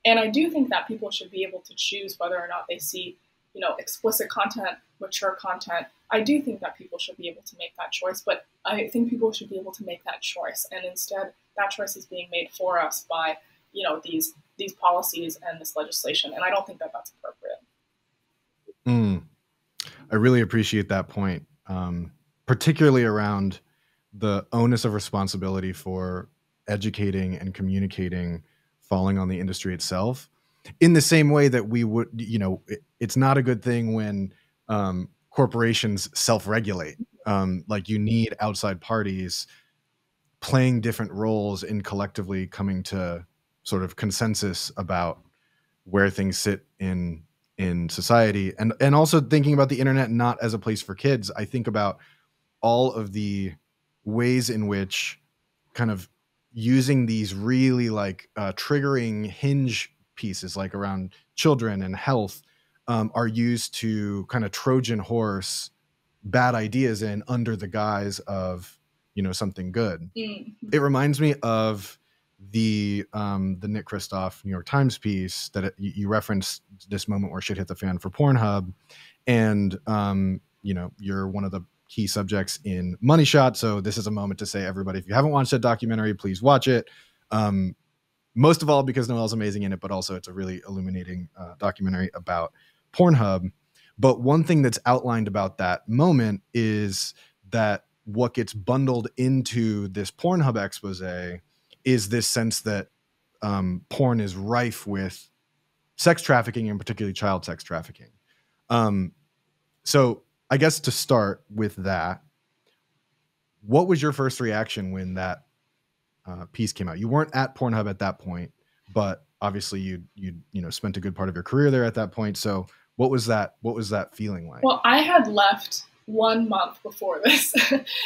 And I do think that people should be able to choose whether or not they see, you know, explicit content, mature content. I do think that people should be able to make that choice, but I think people should be able to make that choice. And instead, that choice is being made for us by, you know, these, these policies and this legislation. And I don't think that that's appropriate. Mm. I really appreciate that point. um, particularly around the onus of responsibility for educating and communicating falling on the industry itself, in the same way that we would, you know, it, it's not a good thing when um, corporations self-regulate. Um, like you need outside parties playing different roles in collectively coming to sort of consensus about where things sit in in society. And, and also thinking about the internet not as a place for kids, I think about all of the ways in which kind of using these really like uh, triggering hinge pieces like around children and health um, are used to kind of Trojan horse bad ideas in under the guise of, you know, something good. Mm. It reminds me of the um, the Nick Kristof New York Times piece that it, you referenced, this moment where shit hit the fan for Pornhub. And, um, you know, you're one of the key subjects in Money Shot. So this is a moment to say, everybody, if you haven't watched that documentary, please watch it. Um, most of all, because Noelle's amazing in it, but also it's a really illuminating uh, documentary about Pornhub. But one thing that's outlined about that moment is that what gets bundled into this Pornhub expose is this sense that um, porn is rife with sex trafficking, and particularly child sex trafficking. Um, so I guess to start with that, what was your first reaction when that uh, piece came out? You weren't at Pornhub at that point, but obviously you you you know spent a good part of your career there at that point. So what was that? What was that feeling like? Well, I had left one month before this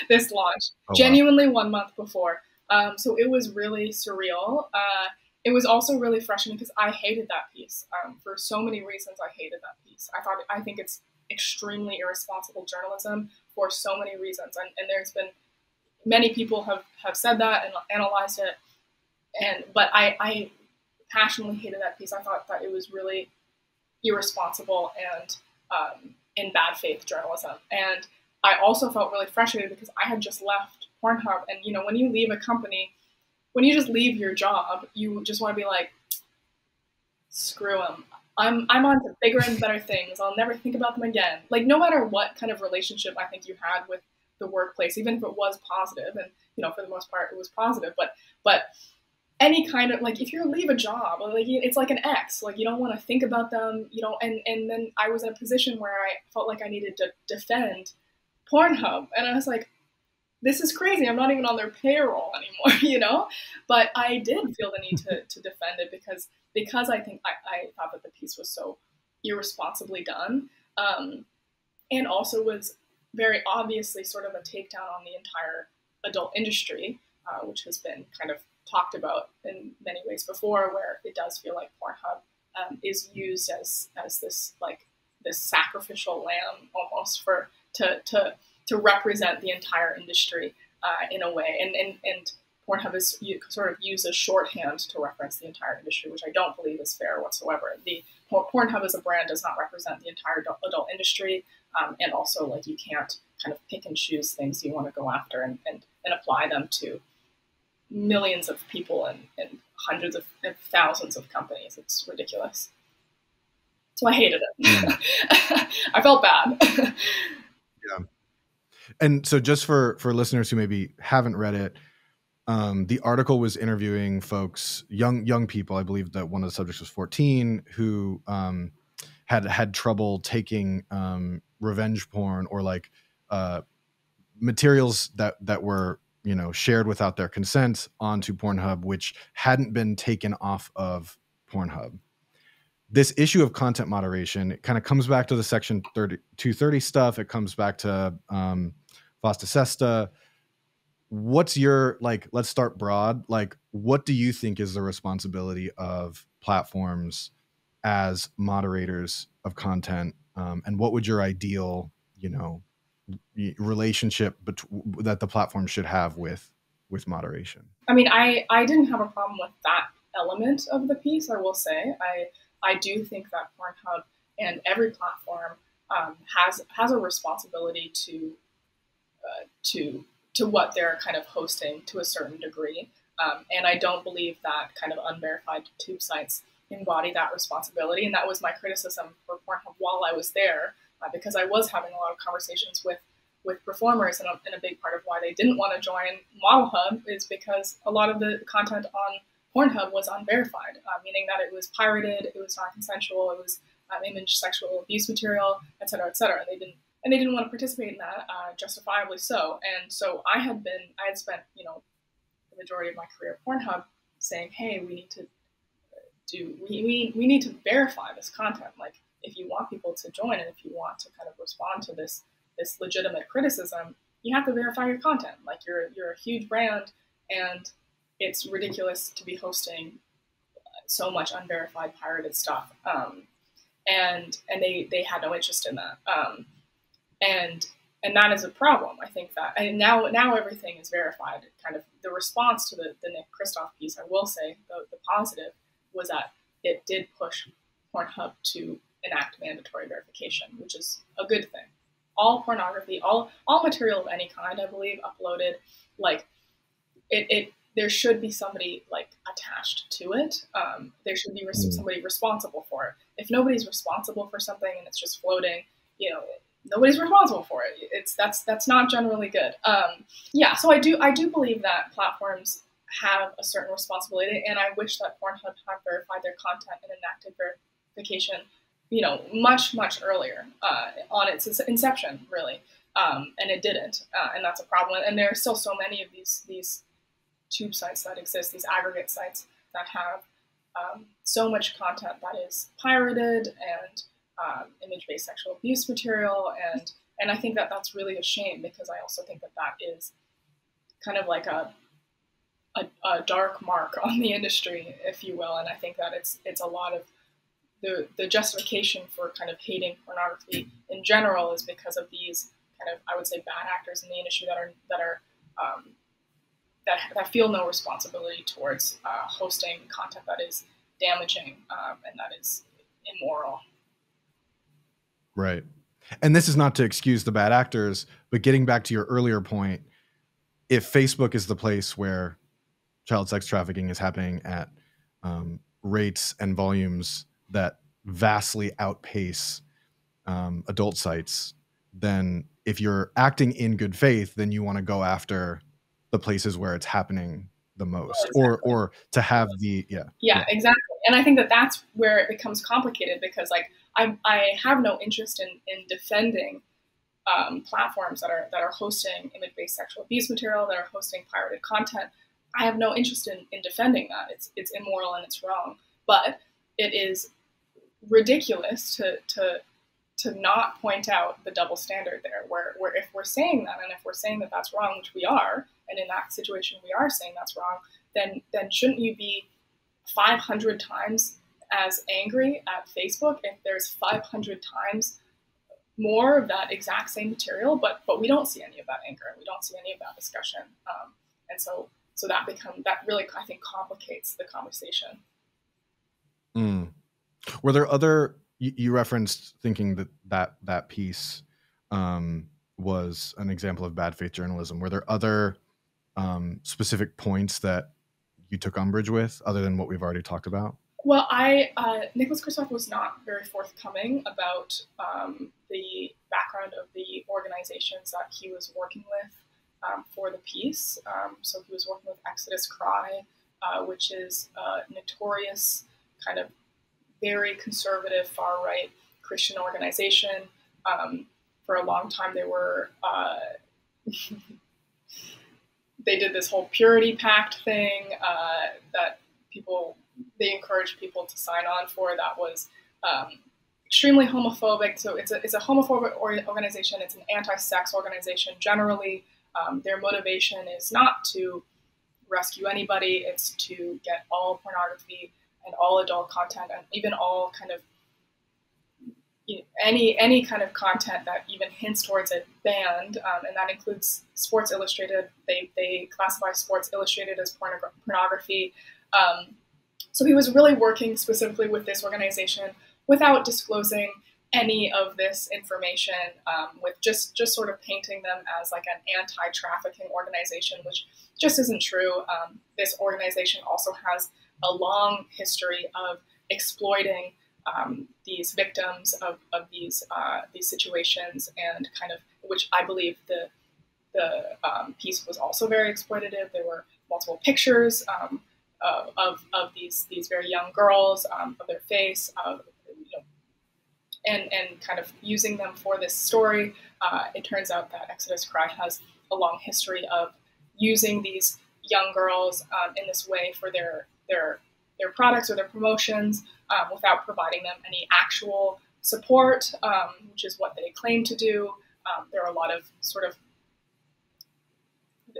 this launch. Oh, genuinely, wow. One month before. Um, so it was really surreal. Uh, it was also really frustrating because I hated that piece. Um, for so many reasons, I hated that piece. I thought, I think it's extremely irresponsible journalism for so many reasons. And, and there's been many people have, have said that and analyzed it. And, but I, I passionately hated that piece. I thought that it was really irresponsible and, um, in bad faith journalism. And I also felt really frustrated because I had just left Pornhub, and you know, when you leave a company, when you just leave your job, you just want to be like, screw them. I'm, I'm on to bigger and better things. I'll never think about them again. Like, no matter what kind of relationship I think you had with the workplace, even if it was positive, and you know, for the most part it was positive, but, but any kind of, like, if you leave a job, like, it's like an ex, like you don't want to think about them, you know, and, and then I was in a position where I felt like I needed to defend Pornhub. And I was like, this is crazy. I'm not even on their payroll anymore, you know? But I did feel the need to, to defend it because because I think I, I thought that the piece was so irresponsibly done, um, and also was very obviously sort of a takedown on the entire adult industry, uh, which has been kind of talked about in many ways before, where it does feel like Pornhub um, is used as as this like this sacrificial lamb almost for to to to represent the entire industry uh, in a way. And, and, and Pornhub is sort of used as shorthand to reference the entire industry, which I don't believe is fair whatsoever. The Pornhub as a brand does not represent the entire adult, adult industry. Um, and also, like, you can't kind of pick and choose things you want to go after and, and, and apply them to millions of people and, and hundreds of and thousands of companies. It's ridiculous. So I hated it. I felt bad. Yeah. And so just for, for listeners who maybe haven't read it, um, the article was interviewing folks, young young people, I believe that one of the subjects was fourteen, who um, had had trouble taking um, revenge porn or like uh, materials that, that were, you know, shared without their consent onto Pornhub, which hadn't been taken off of Pornhub. This issue of content moderation, it kind of comes back to the Section two thirty stuff. It comes back to um, FOSTA SESTA. What's your, like, let's start broad. Like, what do you think is the responsibility of platforms as moderators of content? Um, and what would your ideal, you know, relationship bet- that the platform should have with, with moderation? I mean, I, I didn't have a problem with that element of the piece, I will say. I, I do think that Pornhub and every platform um, has has a responsibility to uh, to to what they're kind of hosting to a certain degree, um, and I don't believe that kind of unverified tube sites embody that responsibility. And that was my criticism for Pornhub while I was there, uh, because I was having a lot of conversations with with performers, and a, and a big part of why they didn't want to join Model Hub is because a lot of the content on Pornhub was unverified, uh, meaning that it was pirated, it was non-consensual, it was um, image sexual abuse material, et cetera, et cetera. They didn't, and they didn't want to participate in that, uh, justifiably so. And so I had been, I had spent, you know, the majority of my career at Pornhub saying, hey, we need to do, we, we, we need to verify this content. Like, if you want people to join and if you want to kind of respond to this, this legitimate criticism, you have to verify your content. Like, you're, you're a huge brand, and it's ridiculous to be hosting so much unverified pirated stuff. Um, and and they, they had no interest in that. Um, and and that is a problem. I think that, and now now everything is verified. Kind of the response to the, the Nick Kristof piece, I will say, the, the positive was that it did push Pornhub to enact mandatory verification, which is a good thing. All pornography, all all material of any kind, I believe, uploaded, like, it, it there should be somebody, like, attached to it. Um, there should be res somebody responsible for it. If nobody's responsible for something and it's just floating, you know, nobody's responsible for it. It's that's that's not generally good. Um, yeah, so I do I do believe that platforms have a certain responsibility, and I wish that Pornhub had verified their content and enacted verification, you know, much, much earlier, uh, on its inception, really. Um, and it didn't, uh, and that's a problem. And there are still so many of these, these tube sites that exist, these aggregate sites that have um, so much content that is pirated and um, image-based sexual abuse material. And, and I think that that's really a shame, because I also think that that is kind of like a, a, a dark mark on the industry, if you will. And I think that it's, it's a lot of, The, the justification for kind of hating pornography in general is because of these kind of, I would say, bad actors in the industry that are that are um, that, that feel no responsibility towards uh, hosting content that is damaging um, and that is immoral. Right. And this is not to excuse the bad actors, but getting back to your earlier point, if Facebook is the place where child sex trafficking is happening at um, rates and volumes that vastly outpace um, adult sites, then if you're acting in good faith, then you want to go after the places where it's happening the most. Oh, exactly. or or to have the, yeah. Yeah, yeah, exactly. And I think that that's where it becomes complicated, because, like, I, I have no interest in, in defending um, platforms that are, that are hosting image-based sexual abuse material, that are hosting pirated content. I have no interest in, in defending that. It's, it's immoral and it's wrong. But it is ridiculous to, to, to not point out the double standard there, where, where if we're saying that, and if we're saying that that's wrong, which we are, and in that situation we are saying that's wrong, then, then shouldn't you be five hundred times as angry at Facebook if there's five hundred times more of that exact same material? But, but we don't see any of that anger, we don't see any of that discussion. Um, and so, so that become, that really, I think, complicates the conversation. Mm. Were there other, you, you referenced thinking that that, that piece um, was an example of bad faith journalism. Were there other um, specific points that you took umbrage with other than what we've already talked about? Well, I, uh, Nick Kristof was not very forthcoming about um, the background of the organizations that he was working with um, for the piece. Um, so he was working with Exodus Cry, uh, which is uh, notorious kind of very conservative, far-right Christian organization. Um, for a long time, they were, uh, they did this whole purity pact thing uh, that people, they encouraged people to sign on for, that was um, extremely homophobic. So it's a, it's a homophobic organization, it's an anti-sex organization generally. Um, their motivation is not to rescue anybody, it's to get all pornography and all adult content, and even all kind of, you know, any any kind of content that even hints towards it, banned, um, and that includes Sports Illustrated. They they classify Sports Illustrated as pornogra pornography. Um, so he was really working specifically with this organization without disclosing any of this information, um, with just just sort of painting them as like an anti-trafficking organization, which just isn't true. Um, this organization also has a long history of exploiting um, these victims of, of these uh, these situations, and kind of, which I believe the the um, piece was also very exploitative. There were multiple pictures um, of, of of these these very young girls, um, of their face, of, you know, and and kind of using them for this story. Uh, it turns out that Exodus Cry has a long history of using these young girls um, in this way for their their their products or their promotions, um, without providing them any actual support, um, which is what they claim to do. Um, there are a lot of sort of,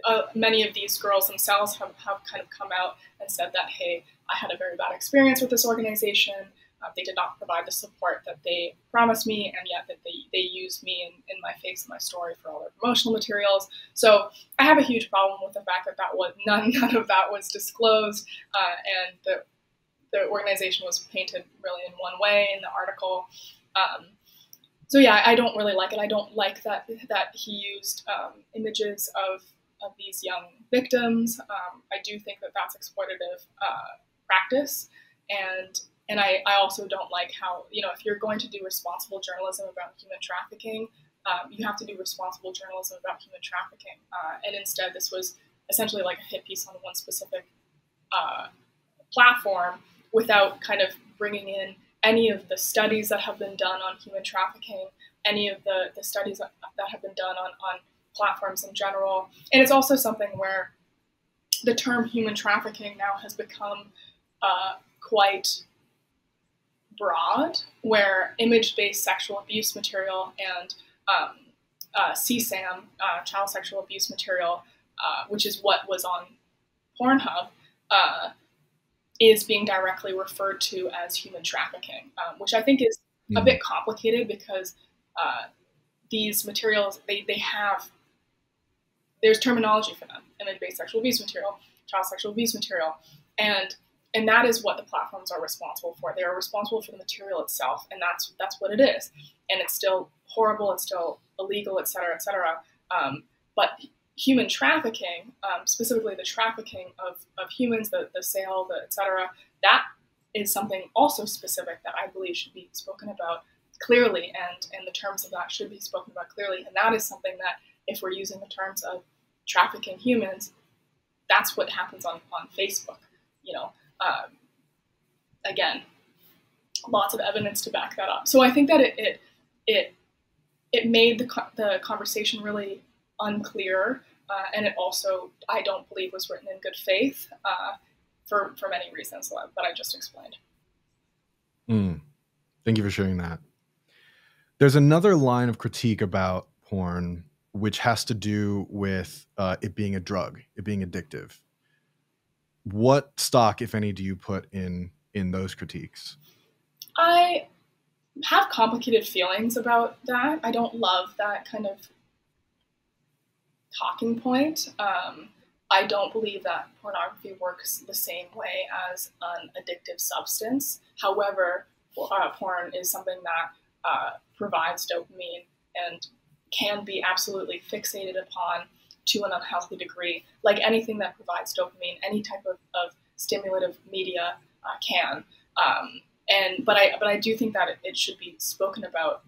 uh, many of these girls themselves have, have kind of come out and said that, hey, I had a very bad experience with this organization. Uh, they did not provide the support that they promised me, and yet that they, they used me in, in my face and my story for all their promotional materials. So I have a huge problem with the fact that, that was, none, none of that was disclosed, uh, and the, the organization was painted really in one way in the article. Um, so yeah, I don't really like it. I don't like that, that he used um, images of, of these young victims. Um, I do think that that's exploitative uh, practice. And And I, I also don't like how, you know, if you're going to do responsible journalism about human trafficking, um, you have to do responsible journalism about human trafficking. Uh, and instead, this was essentially like a hit piece on one specific uh, platform, without kind of bringing in any of the studies that have been done on human trafficking, any of the, the studies that, that have been done on, on platforms in general. And it's also something where the term human trafficking now has become uh, quite broad, where image-based sexual abuse material and um, uh, C SAM, uh, child sexual abuse material, uh, which is what was on Pornhub, uh, is being directly referred to as human trafficking, um, which I think is mm-hmm. a bit complicated, because uh, these materials, they, they have, there's terminology for them: image-based sexual abuse material, child sexual abuse material, and And that is what the platforms are responsible for. They are responsible for the material itself, and that's that's what it is. And it's still horrible, it's still illegal, et cetera, et cetera. Um, but human trafficking, um, specifically the trafficking of, of humans, the, the sale, the et cetera, that is something also specific that I believe should be spoken about clearly, and, and the terms of that should be spoken about clearly. And that is something that, if we're using the terms of trafficking humans, that's what happens on, on Facebook, you know. Um, again, lots of evidence to back that up. So I think that it it it, it made the co the conversation really unclear, uh, and it also, I don't believe, was written in good faith uh, for for many reasons that I just explained. Mm. Thank you for sharing that. There's another line of critique about porn, which has to do with uh, it being a drug, it being addictive. What stock, if any, do you put in in those critiques? I have complicated feelings about that. I don't love that kind of talking point. Um, I don't believe that pornography works the same way as an addictive substance. However, uh, porn is something that uh, provides dopamine and can be absolutely fixated upon to an unhealthy degree. Like anything that provides dopamine, any type of, of stimulative media uh, can. Um, and but I but I do think that it, it should be spoken about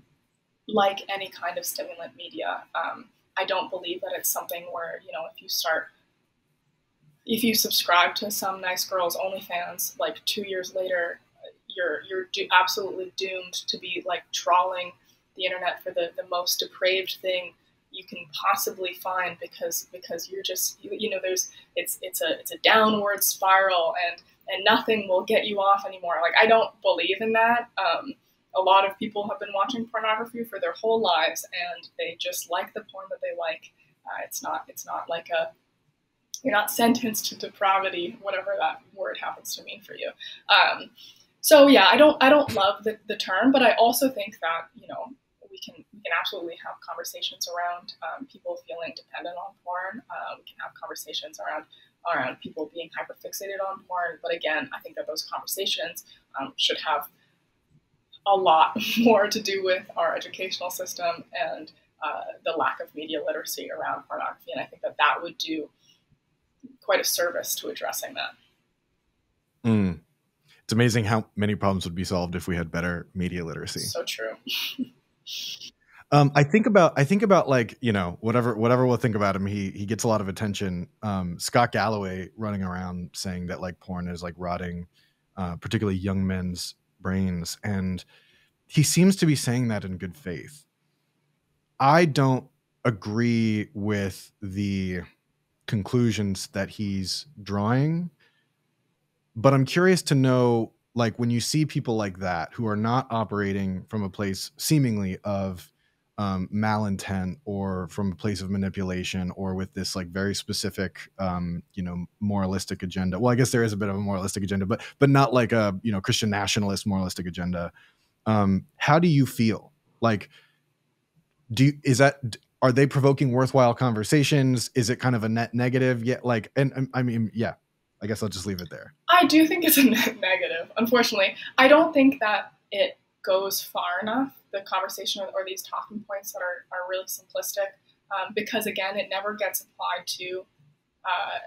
like any kind of stimulant media. Um, I don't believe that it's something where, you know, if you start, if you subscribe to some nice girl's OnlyFans, like two years later, you're you're do absolutely doomed to be like trawling the internet for the the most depraved thing you can possibly find, because because you're just, you, you know, there's it's it's a it's a downward spiral, and and nothing will get you off anymore. Like, I don't believe in that. Um, a lot of people have been watching pornography for their whole lives, and they just like the porn that they like. Uh, it's not it's not like a, you're not sentenced to depravity, whatever that word happens to mean for you. Um, so yeah, I don't I don't love the, the term, but I also think that, you know, We can, we can absolutely have conversations around um, people feeling dependent on porn. Uh, we can have conversations around around people being hyperfixated on porn. But again, I think that those conversations um, should have a lot more to do with our educational system and uh, the lack of media literacy around pornography. And I think that that would do quite a service to addressing that. Mm. It's amazing how many problems would be solved if we had better media literacy. So true. um, I think about I think about like, you know, whatever whatever we'll think about him. He he gets a lot of attention. Um, Scott Galloway running around saying that like porn is like rotting, uh, particularly young men's brains, and he seems to be saying that in good faith. I don't agree with the conclusions that he's drawing, but I'm curious to know, like, when you see people like that who are not operating from a place seemingly of um, malintent or from a place of manipulation or with this like very specific, um, you know, moralistic agenda. Well, I guess there is a bit of a moralistic agenda, but but not like a, you know, Christian nationalist moralistic agenda. Um, how do you feel? Like, do you, is that, are they provoking worthwhile conversations? Is it kind of a net negative yet? Like, and I mean, yeah. I guess I'll just leave it there. I do think it's a net negative, unfortunately. I don't think that it goes far enough, the conversation or these talking points that are, are really simplistic, um, because, again, it never gets applied to uh,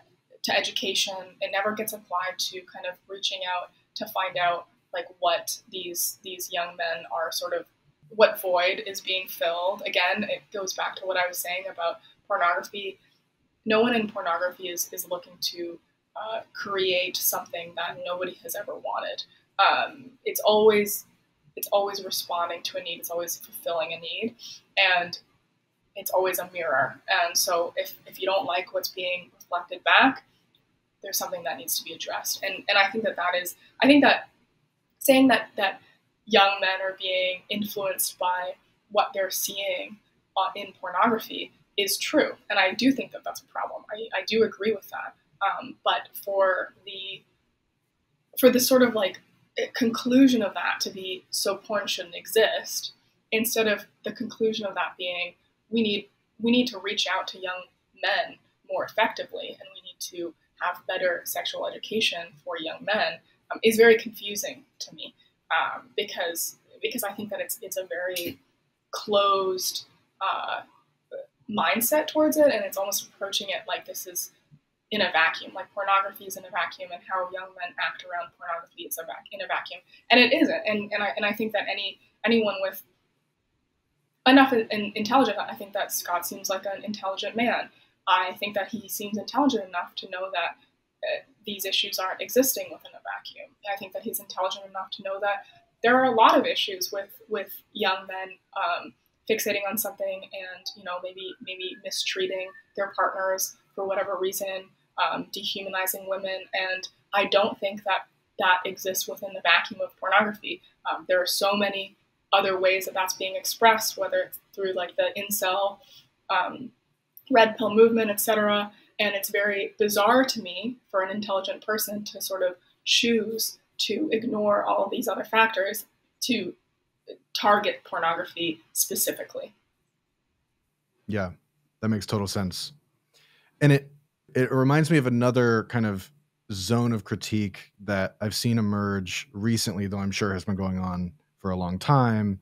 to education. It never gets applied to kind of reaching out to find out, like, what these, these young men are sort of, what void is being filled. Again, it goes back to what I was saying about pornography. No one in pornography is, is looking to Uh, create something that nobody has ever wanted. Um, it's always, it's always responding to a need. It's always fulfilling a need, and it's always a mirror. And so if, if you don't like what's being reflected back, there's something that needs to be addressed. And, and I think that that is, I think that saying that, that young men are being influenced by what they're seeing in pornography is true. And I do think that that's a problem. I, I do agree with that. Um, but for the, for the sort of like conclusion of that to be, so porn shouldn't exist, instead of the conclusion of that being, we need, we need to reach out to young men more effectively, and we need to have better sexual education for young men, um, is very confusing to me, um, because, because I think that it's, it's a very closed, uh, mindset towards it. And it's almost approaching it like this is in a vacuum, like pornography is in a vacuum, and how young men act around pornography is a vac in a vacuum, and it isn't. And and I and I think that any anyone with enough in, intelligent, I think that Scott seems like an intelligent man. I think that he seems intelligent enough to know that uh, these issues aren't existing within a vacuum. I think that he's intelligent enough to know that there are a lot of issues with with young men um, fixating on something, and you know maybe maybe mistreating their partners for whatever reason. Um, dehumanizing women, and I don't think that that exists within the vacuum of pornography. Um, there are so many other ways that that's being expressed, whether it's through like the incel, um, red pill movement, et cetera. And it's very bizarre to me for an intelligent person to sort of choose to ignore all of these other factors to target pornography specifically. Yeah, that makes total sense, and it. It reminds me of another kind of zone of critique that I've seen emerge recently, though I'm sure has been going on for a long time,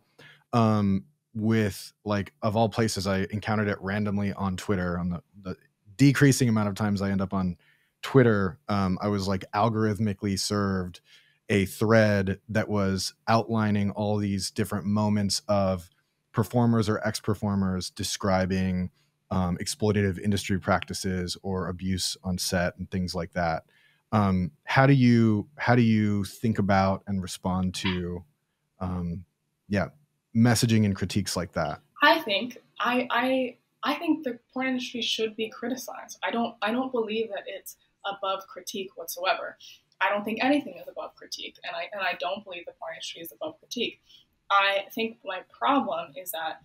um, with like, of all places, I encountered it randomly on Twitter. On the, the decreasing amount of times I end up on Twitter, um, I was like algorithmically served a thread that was outlining all these different moments of performers or ex-performers describing Um, exploitative industry practices or abuse on set and things like that. Um, how do you how do you think about and respond to, um, yeah, messaging and critiques like that? I think I I I think the porn industry should be criticized. I don't I don't believe that it's above critique whatsoever. I don't think anything is above critique, and I and I don't believe the porn industry is above critique. I think my problem is that,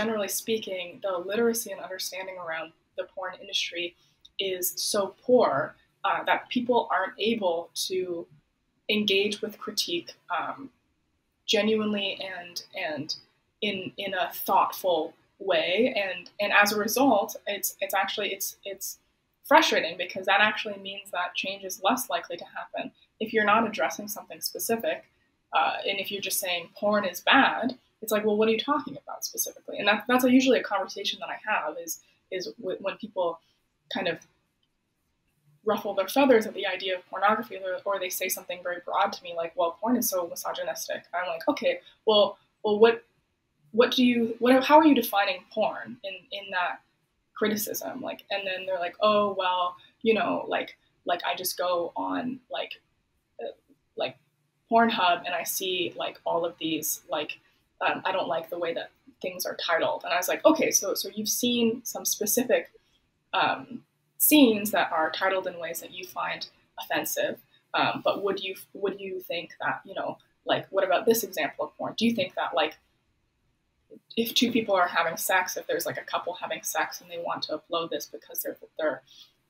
generally speaking, the literacy and understanding around the porn industry is so poor uh, that people aren't able to engage with critique um, genuinely and and in in a thoughtful way, and and as a result, it's it's actually it's it's frustrating, because that actually means that change is less likely to happen if you're not addressing something specific, uh, and if you're just saying porn is bad. It's like, well, what are you talking about specifically? And that, that's usually a conversation that I have is, is when people kind of ruffle their feathers at the idea of pornography, or they say something very broad to me, like, well, porn is so misogynistic. I'm like, okay, well, well, what, what do you, what, how are you defining porn in, in that criticism? Like, and then they're like, oh, well, you know, like, like I just go on like, uh, like Pornhub and I see like all of these, like, um, I don't like the way that things are titled. And I was like, okay, so, so you've seen some specific, um, scenes that are titled in ways that you find offensive. Um, but would you, would you think that, you know, like, what about this example of porn? Do you think that, like, if two people are having sex, if there's like a couple having sex and they want to upload this because they're, they're,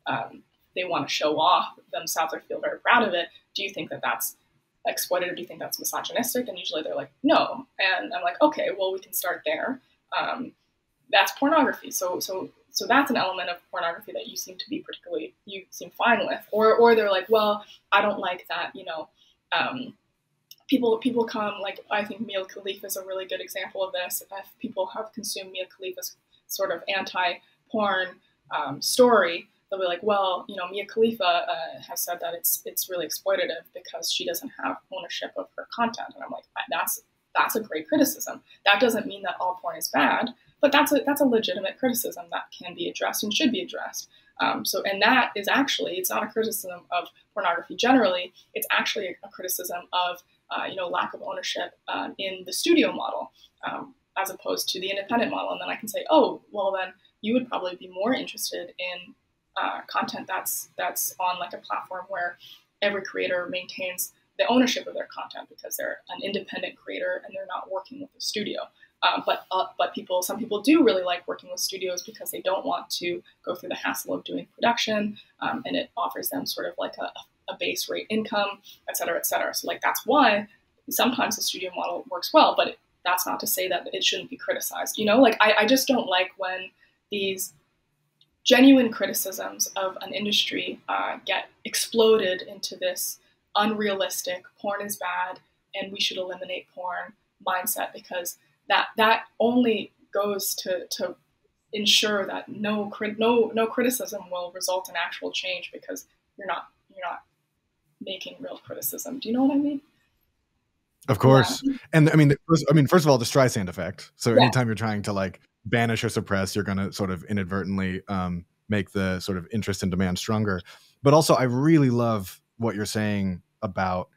um, they want to show off themselves or feel very proud of it, do you think that that's exploitative? Do you think that's misogynistic? And usually they're like, no. And I'm like, okay, well, we can start there. Um, that's pornography. So, so, so that's an element of pornography that you seem to be particularly, you seem fine with. Or, or they're like, well, I don't like that, you know, um, people, people come, like, I think Mia Khalifa is a really good example of this. If people have consumed Mia Khalifa's sort of anti-porn um, story, they'll be like, well, you know, Mia Khalifa uh, has said that it's it's really exploitative because she doesn't have ownership of her content. And I'm like, that's that's a great criticism. That doesn't mean that all porn is bad, but that's a, that's a legitimate criticism that can be addressed and should be addressed. Um, so, and that is actually, it's not a criticism of pornography generally, it's actually a criticism of, uh, you know, lack of ownership uh, in the studio model, um, as opposed to the independent model. And then I can say, oh, well then, you would probably be more interested in Uh, content that's that's on like a platform where every creator maintains the ownership of their content because they're an independent creator and they're not working with the studio. Uh, but uh, but people, some people do really like working with studios because they don't want to go through the hassle of doing production, um, and it offers them sort of like a, a base rate income, et cetera, et cetera. So like that's why sometimes the studio model works well, but it, that's not to say that it shouldn't be criticized. You know, like I, I just don't like when these genuine criticisms of an industry uh, get exploded into this unrealistic porn is bad and we should eliminate porn mindset, because that that only goes to, to ensure that no no no criticism will result in actual change, because you're not you're not making real criticism. Do you know what I mean? Of course. Yeah. And I mean, I mean, first of all, the Streisand effect. So yeah. Anytime you're trying to like banish or suppress, you're going to sort of inadvertently um, make the sort of interest and demand stronger. But also, I really love what you're saying about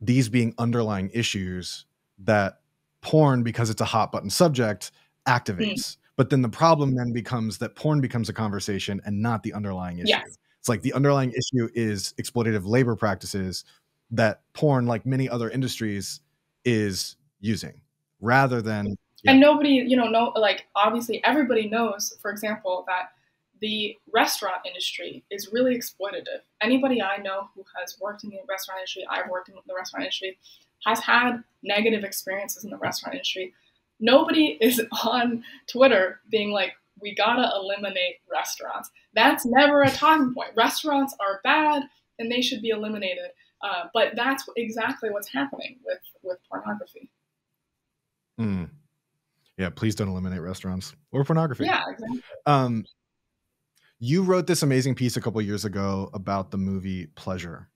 these being underlying issues that porn, because it's a hot button subject, activates. Mm. But then the problem then becomes that porn becomes a conversation and not the underlying issue. Yes. It's like the underlying issue is exploitative labor practices that porn, like many other industries, is using rather than... Yeah. And nobody, you know, no, like, obviously everybody knows, for example, that the restaurant industry is really exploitative. Anybody I know who has worked in the restaurant industry, I've worked in the restaurant industry, has had negative experiences in the restaurant industry. Nobody is on Twitter being like, we gotta eliminate restaurants. That's never a talking point. Restaurants are bad and they should be eliminated. Uh, but that's exactly what's happening with, with pornography. Mm. Yeah, please don't eliminate restaurants or pornography. Yeah, exactly. Um, you wrote this amazing piece a couple years ago about the movie Pleasure,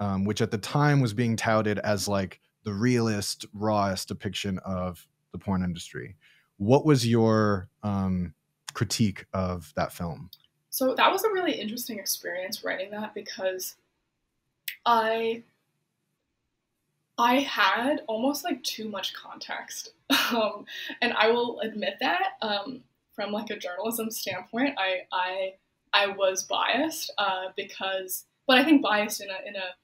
um, which at the time was being touted as like the realest, rawest depiction of the porn industry. What was your um, critique of that film? So that was a really interesting experience writing that, because I I had almost like too much context. Um, and I will admit that um, from like a journalism standpoint, I I, I was biased uh, because, but I think biased in a in a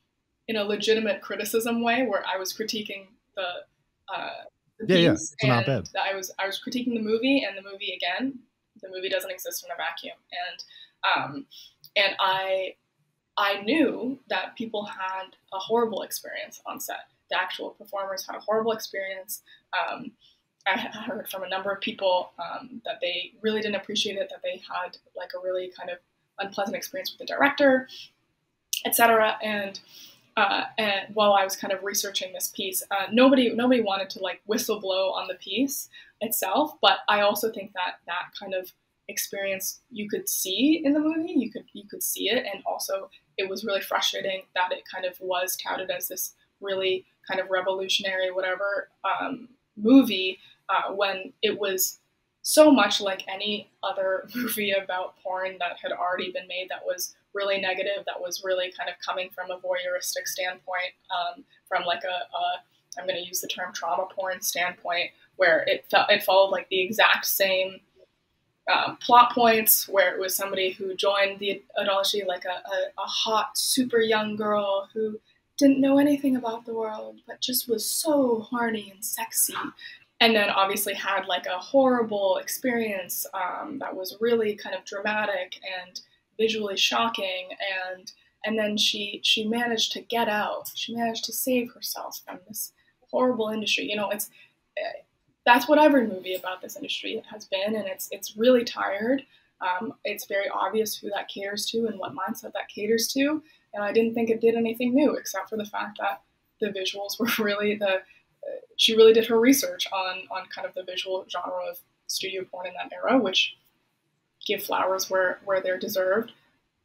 in a legitimate criticism way, where I was critiquing the, uh, the yeah, piece yeah, it's and I was I was critiquing the movie, and the movie again, the movie doesn't exist in a vacuum, and um, and I I knew that people had a horrible experience on set. The actual performers had a horrible experience. Um, I heard from a number of people um, that they really didn't appreciate it, that they had like a really kind of unpleasant experience with the director, et cetera. And uh, and while I was kind of researching this piece, uh, nobody nobody wanted to like whistle blow on the piece itself. But I also think that that kind of experience you could see in the movie. You could you could see it. And also it was really frustrating that it kind of was touted as this really kind of revolutionary, whatever, um, movie, uh, when it was so much like any other movie about porn that had already been made that was really negative, that was really kind of coming from a voyeuristic standpoint, um, from like a, a, I'm going to use the term trauma porn standpoint, where it felt, it followed like the exact same Um, plot points, where it was somebody who joined the adultery, like a, a, a hot, super young girl who didn't know anything about the world, but just was so horny and sexy. And then obviously had like a horrible experience um, that was really kind of dramatic and visually shocking. And and then she, she managed to get out. She managed to save herself from this horrible industry. You know, it's... It, That's what every movie about this industry has been, and it's it's really tired. Um, it's very obvious who that caters to and what mindset that caters to, and I didn't think it did anything new except for the fact that the visuals were really the, uh, she really did her research on, on kind of the visual genre of studio porn in that era, which give flowers where, where they're deserved.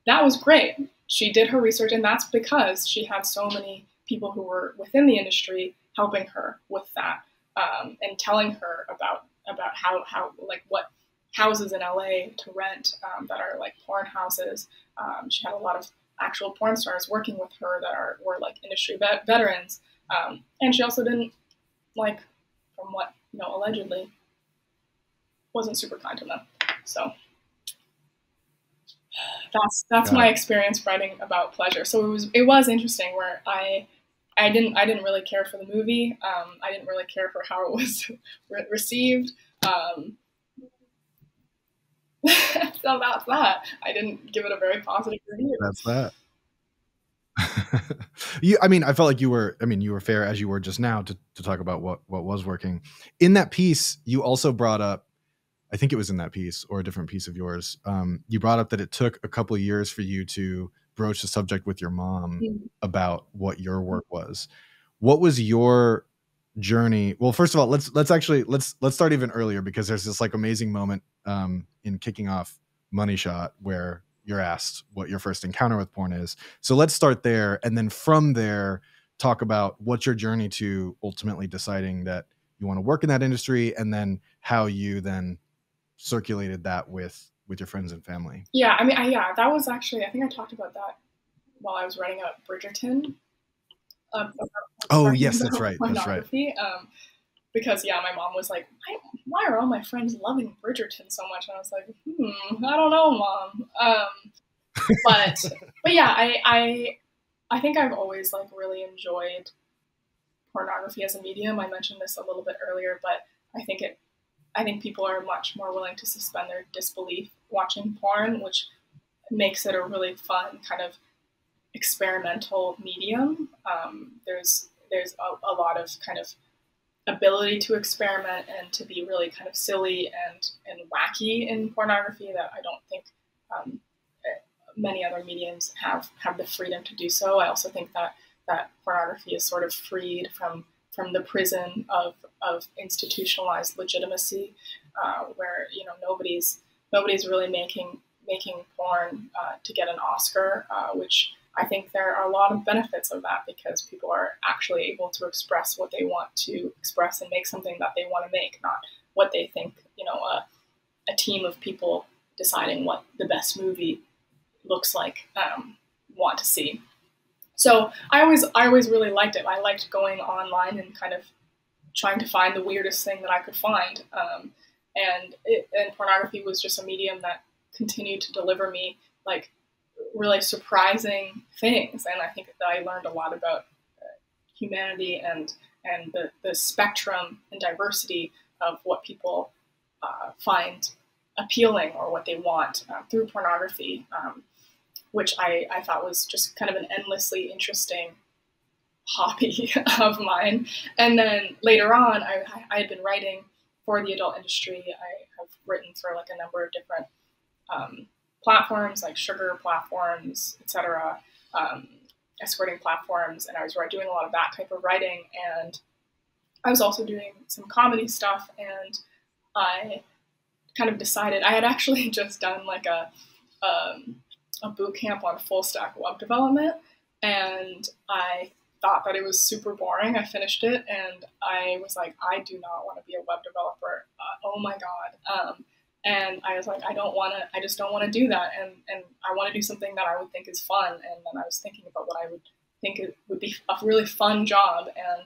That was great. She did her research, and that's because she had so many people who were within the industry helping her with that. Um, and telling her about about how, how like what houses in L A to rent um, that are like porn houses. Um, she had a lot of actual porn stars working with her that are were like industry vet veterans, um, and she also didn't like, from what you know allegedly, wasn't super kind to them. So that's that's my experience writing about Pleasure. So it was it was interesting where I. I didn't. I didn't really care for the movie. Um, I didn't really care for how it was re received. Um, so that's that. I didn't give it a very positive review. That's that. you. I mean, I felt like you were. I mean, you were fair as you were just now to to talk about what what was working in that piece. You also brought up. I think it was in that piece or a different piece of yours. Um, you brought up that it took a couple of years for you to broach the subject with your mom about what your work was. What was your journey? Well, first of all, let's let's actually let's let's start even earlier, because there's this like amazing moment um, in kicking off Money Shot where you're asked what your first encounter with porn is. So let's start there, and then from there talk about what's your journey to ultimately deciding that you want to work in that industry, and then how you then circulated that with with your friends and family. Yeah, I mean, I, yeah, that was actually, I think I talked about that while I was writing up Bridgerton. Um, oh, yes, that's right, that's right. Um, because, yeah, my mom was like, why, why are all my friends loving Bridgerton so much? And I was like, hmm, I don't know, Mom. Um, but, but yeah, I, I, I think I've always, like, really enjoyed pornography as a medium. I mentioned this a little bit earlier, but I think it, I think people are much more willing to suspend their disbelief watching porn, which makes it a really fun kind of experimental medium. Um, there's there's a, a lot of kind of ability to experiment and to be really kind of silly and, and wacky in pornography that I don't think um, many other mediums have, have the freedom to do so. I also think that, that pornography is sort of freed from from the prison of, of institutionalized legitimacy, uh, where, you know, nobody's, nobody's really making, making porn uh, to get an Oscar, uh, which I think there are a lot of benefits of that, because people are actually able to express what they want to express and make something that they want to make, not what they think, you know, a, a team of people deciding what the best movie looks like um, want to see. So I always, I always really liked it. I liked going online and kind of trying to find the weirdest thing that I could find. Um, and, it, and pornography was just a medium that continued to deliver me like really surprising things. And I think that I learned a lot about humanity and, and the, the spectrum and diversity of what people uh, find appealing or what they want uh, through pornography. Um, which I, I thought was just kind of an endlessly interesting hobby of mine. And then later on, I, I had been writing for the adult industry. I have written for like a number of different um, platforms, like sugar platforms, et cetera, um, escorting platforms. And I was doing a lot of that type of writing. And I was also doing some comedy stuff. And I kind of decided, I had actually just done like a... Um, a boot camp on full stack web development, and I thought that it was super boring. I finished it and I was like, I do not want to be a web developer. Uh, oh my God. Um, and I was like, I don't want to, I just don't want to do that. And, and I want to do something that I would think is fun. And then I was thinking about what I would think it would be a really fun job. And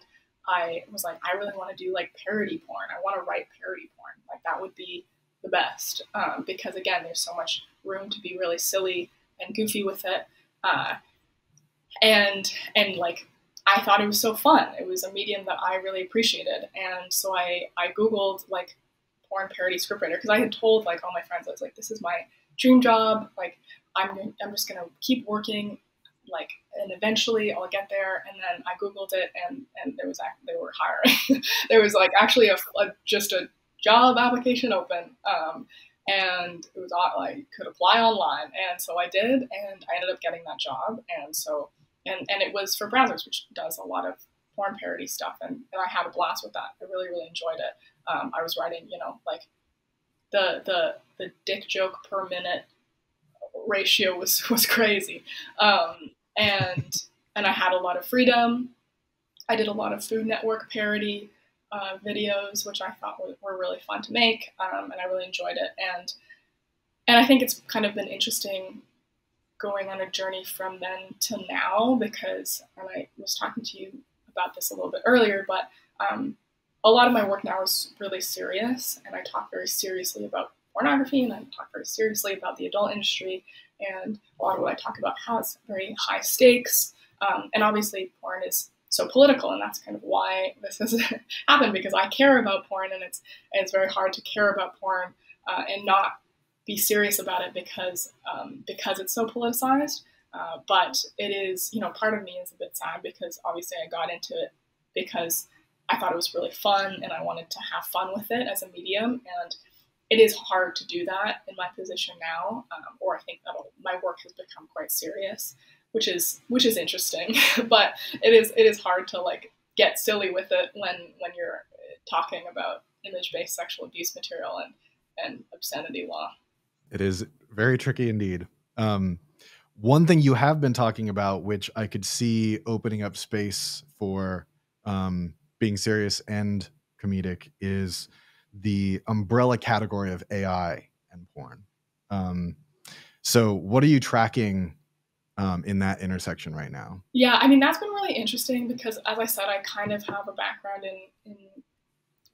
I was like, I really want to do like parody porn. I want to write parody porn. Like that would be the best. Um, because again, there's so much room to be really silly and goofy with it. Uh, and, and like, I thought it was so fun. It was a medium that I really appreciated. And so I, I Googled like porn parody scriptwriter, because I had told like all my friends, I was like, this is my dream job. Like I'm, I'm just going to keep working, like, and eventually I'll get there. And then I Googled it and, and there was, they were hiring. There was like actually a, a, just a job application open. Um, and it was all, like, could apply online. And so I did, and I ended up getting that job. And so And, and it was for Brazzers, which does a lot of porn parody stuff. And, and I had a blast with that. I really, really enjoyed it. Um, I was writing, you know, like the, the, the dick joke per minute ratio was, was crazy. Um, and, and I had a lot of freedom. I did a lot of Food Network parody uh, videos, which I thought were, were really fun to make. Um, and I really enjoyed it. And, and I think it's kind of been interesting going on a journey from then to now, because, and I was talking to you about this a little bit earlier, but um, a lot of my work now is really serious, and I talk very seriously about pornography, and I talk very seriously about the adult industry, and a lot of what I talk about has very high stakes, um, and obviously porn is so political, and that's kind of why this has happened, because I care about porn, and it's, and it's very hard to care about porn uh, and not be serious about it because um, because it's so politicized. Uh, but it is, you know, part of me is a bit sad, because obviously I got into it because I thought it was really fun and I wanted to have fun with it as a medium. And it is hard to do that in my position now, um, or I think that my work has become quite serious, which is which is interesting. But it is it is hard to like get silly with it when when you're talking about image-based sexual abuse material and and obscenity law. It is very tricky indeed. Um, one thing you have been talking about, which I could see opening up space for um, being serious and comedic, is the umbrella category of A I and porn. Um, so what are you tracking um, in that intersection right now? Yeah, I mean, that's been really interesting because, as I said, I kind of have a background in, in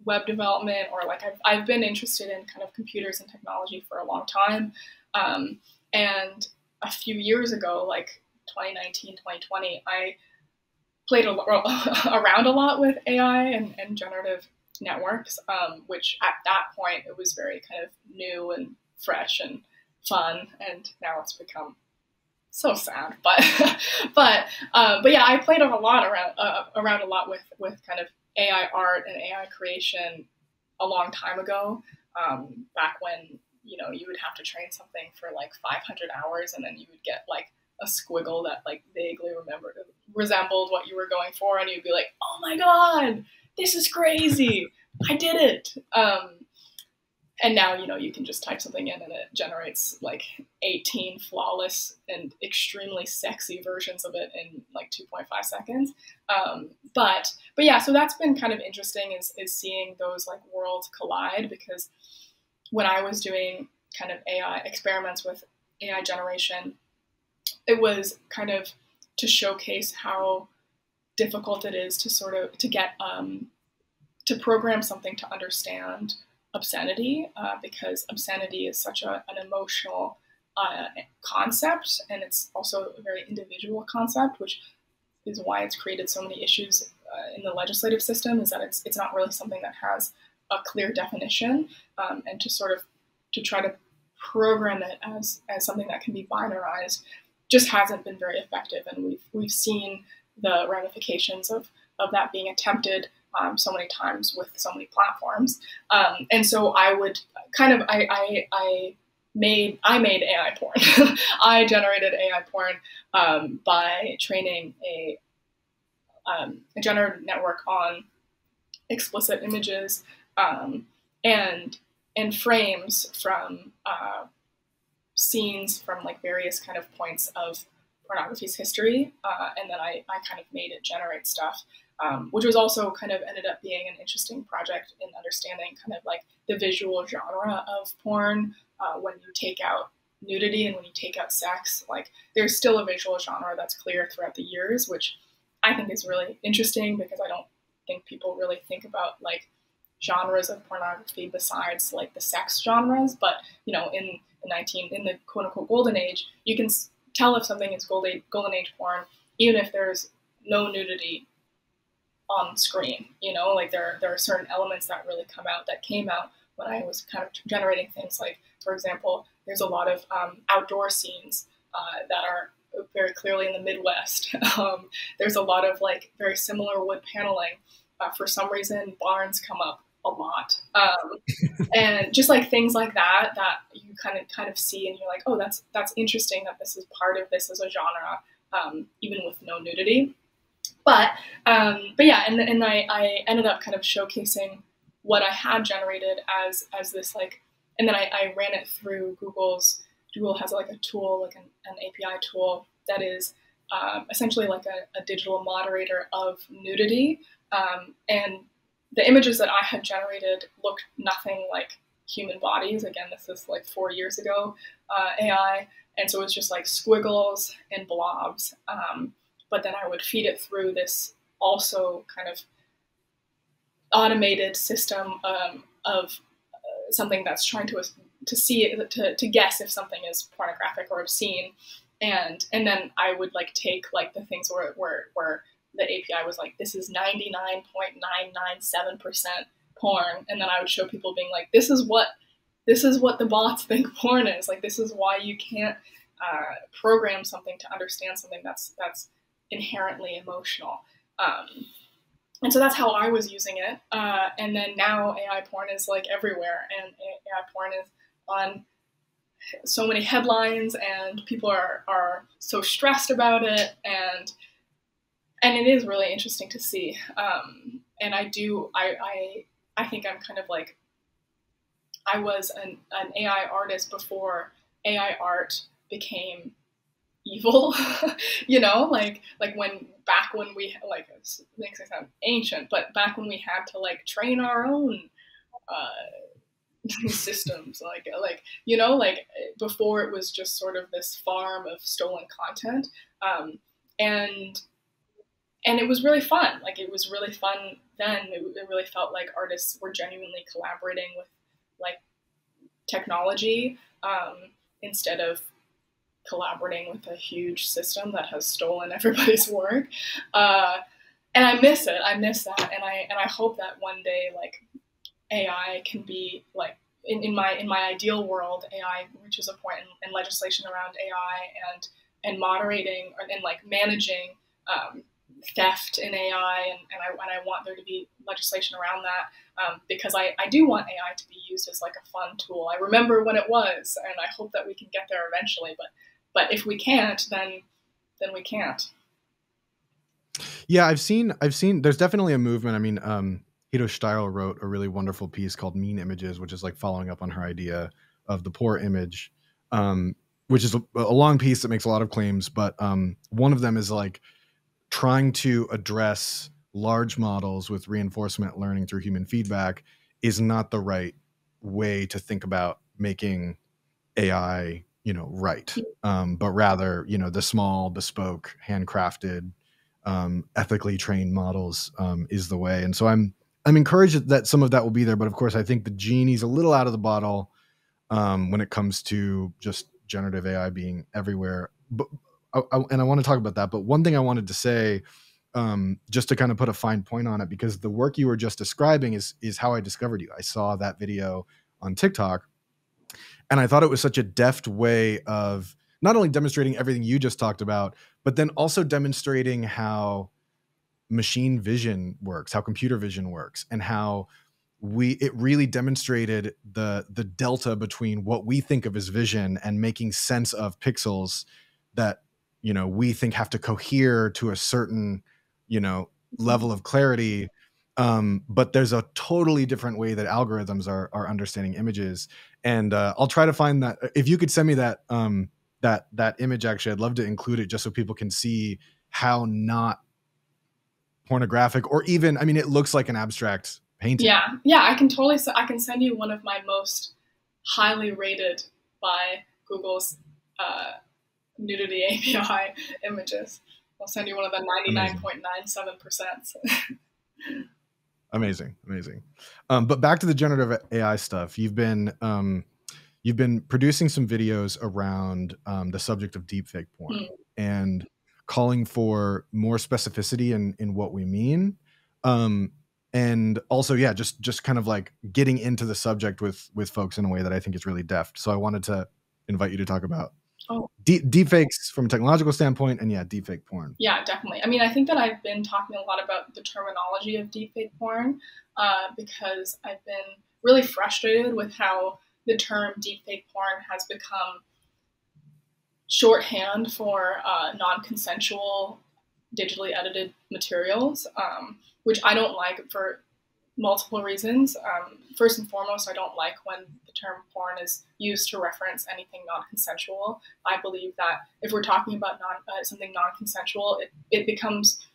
web development, or like I've, I've been interested in kind of computers and technology for a long time. Um, and a few years ago, like twenty nineteen, twenty twenty, I played a, around a lot with A I and, and generative networks, um, which at that point it was very kind of new and fresh and fun. And now it's become so sad, but, but, uh, but yeah, I played a lot around, uh, around a lot with, with kind of A I art and A I creation a long time ago, um, back when, you know, you would have to train something for like five hundred hours and then you would get like a squiggle that like vaguely remembered, resembled what you were going for. And you'd be like, oh my God, this is crazy. I did it. Um, and now, you know, you can just type something in and it generates like eighteen flawless and extremely sexy versions of it in like two point five seconds. Um, but, but yeah, so that's been kind of interesting is, is seeing those like worlds collide, because when I was doing kind of A I experiments with A I generation, it was kind of to showcase how difficult it is to sort of, to get, um, to program something to understand obscenity, uh, because obscenity is such a, an emotional uh, concept, and it's also a very individual concept, which is why it's created so many issues uh, in the legislative system, is that it's, it's not really something that has a clear definition, um, and to sort of to try to program it as, as something that can be binarized just hasn't been very effective, and we've, we've seen the ramifications of, of that being attempted Um, so many times with so many platforms. Um, and so I would kind of, I, I, I made, I made A I porn. I generated A I porn um, by training a, um, a generative network on explicit images um, and, and frames from uh, scenes from like various kind of points of pornography's history, uh, and then I, I kind of made it generate stuff, um, which was also kind of ended up being an interesting project in understanding kind of like the visual genre of porn. Uh, when you take out nudity and when you take out sex, like there's still a visual genre that's clear throughout the years, which I think is really interesting because I don't think people really think about like genres of pornography besides like the sex genres. But you know, in the nineteen in the quote unquote golden age, you can tell if something is golden golden age porn even if there's no nudity on screen. You know, like there there are certain elements that really come out that came out when I was kind of generating things. Like for example, there's a lot of um, outdoor scenes uh, that are very clearly in the Midwest. Um, there's a lot of like very similar wood paneling. Uh, for some reason, barns come up a lot, um, and just like things like that that you kind of kind of see, and you're like, oh, that's that's interesting that this is part of this as a genre, um, even with no nudity. But um, but yeah, and and I I ended up kind of showcasing what I had generated as as this like, and then I, I ran it through Google's. Google has like a tool, like an, an A P I tool that is um, essentially like a, a digital moderator of nudity. Um, and the images that I had generated looked nothing like human bodies. Again, this is like four years ago, uh, A I. And so it was just like squiggles and blobs. Um, but then I would feed it through this also kind of automated system um, of uh, something that's trying to to see it, to, to guess if something is pornographic or obscene. And and then I would like take like the things where where where the A P I was like, this is ninety-nine point nine nine seven percent porn. And then I would show people being like, this is what, this is what the bots think porn is. Like, this is why you can't uh, program something to understand something that's, that's inherently emotional. Um, and so that's how I was using it. Uh, and then now A I porn is like everywhere, and A I porn is on so many headlines, and people are, are so stressed about it. And And it is really interesting to see. Um, and I do, I, I, I think I'm kind of like, I was an, an A I artist before A I art became evil, you know, like, like when, back when we, like, it makes it sound ancient, but back when we had to like train our own uh, systems, like, like, you know, like before it was just sort of this farm of stolen content. Um, and And it was really fun. Like it was really fun then. It, it really felt like artists were genuinely collaborating with like technology um, instead of collaborating with a huge system that has stolen everybody's work. Uh, and I miss it. I miss that. And I and I hope that one day like A I can be like in, in my in my ideal world, A I reaches a point in, in legislation around A I and and moderating and, and like managing. Um, theft in A I, and, and, I, and I want there to be legislation around that um, because I, I do want A I to be used as like a fun tool. I remember when it was, and I hope that we can get there eventually, but but if we can't, then then we can't. Yeah, I've seen, I've seen, there's definitely a movement. I mean, um, Hito Steyerl wrote a really wonderful piece called Mean Images, which is like following up on her idea of the poor image, um, which is a, a long piece that makes a lot of claims, but um, one of them is like, trying to address large models with reinforcement learning through human feedback is not the right way to think about making A I, you know, right. Um, but rather, you know, the small, bespoke, handcrafted, um, ethically trained models um, is the way. And so I'm, I'm encouraged that some of that will be there. But of course, I think the genie's a little out of the bottle um, when it comes to just generative A I being everywhere. But, I, I, and I want to talk about that, but one thing I wanted to say, um, just to kind of put a fine point on it, because the work you were just describing is, is how I discovered you. I saw that video on TikTok and I thought it was such a deft way of not only demonstrating everything you just talked about, but then also demonstrating how machine vision works, how computer vision works, and how we, it really demonstrated the, the delta between what we think of as vision and making sense of pixels that, you know, we think have to cohere to a certain, you know, level of clarity Um, but there's a totally different way that algorithms are are understanding images. And uh, I'll try to find that. If you could send me that um, that that image, actually, I'd love to include it just so people can see how not pornographic, or even, I mean, it looks like an abstract painting. Yeah, yeah, I can totally, I can send you one of my most highly rated by Google's uh, nudity A P I images. I'll send you one of the ninety-nine point nine seven percent. Amazing, amazing. Um, but back to the generative A I stuff. You've been um, you've been producing some videos around um, the subject of deepfake porn mm. and calling for more specificity in in what we mean, um, and also, yeah, just just kind of like getting into the subject with with folks in a way that I think is really deft. So I wanted to invite you to talk about oh. deep deepfakes from a technological standpoint, and yeah, deepfake porn. Yeah, definitely. I mean, I think that I've been talking a lot about the terminology of deepfake porn uh, because I've been really frustrated with how the term deepfake porn has become shorthand for uh, non-consensual digitally edited materials, um, which I don't like for multiple reasons. Um, first and foremost, I don't like when the term porn is used to reference anything non-consensual. I believe that if we're talking about non, uh, something non-consensual, it, it becomes,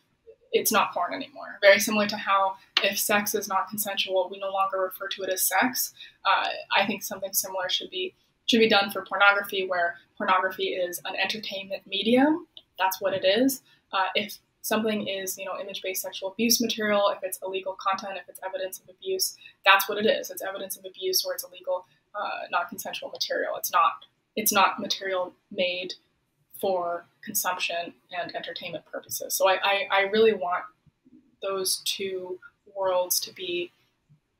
it's not porn anymore. Very similar to how if sex is non-consensual, we no longer refer to it as sex. Uh, I think something similar should be should be done for pornography, where pornography is an entertainment medium. That's what it is. Uh, if something is, you know, image-based sexual abuse material, if it's illegal content, if it's evidence of abuse, that's what it is. It's evidence of abuse or it's illegal, uh, non-consensual material. It's not, it's not material made for consumption and entertainment purposes. So I, I, I really want those two worlds to be,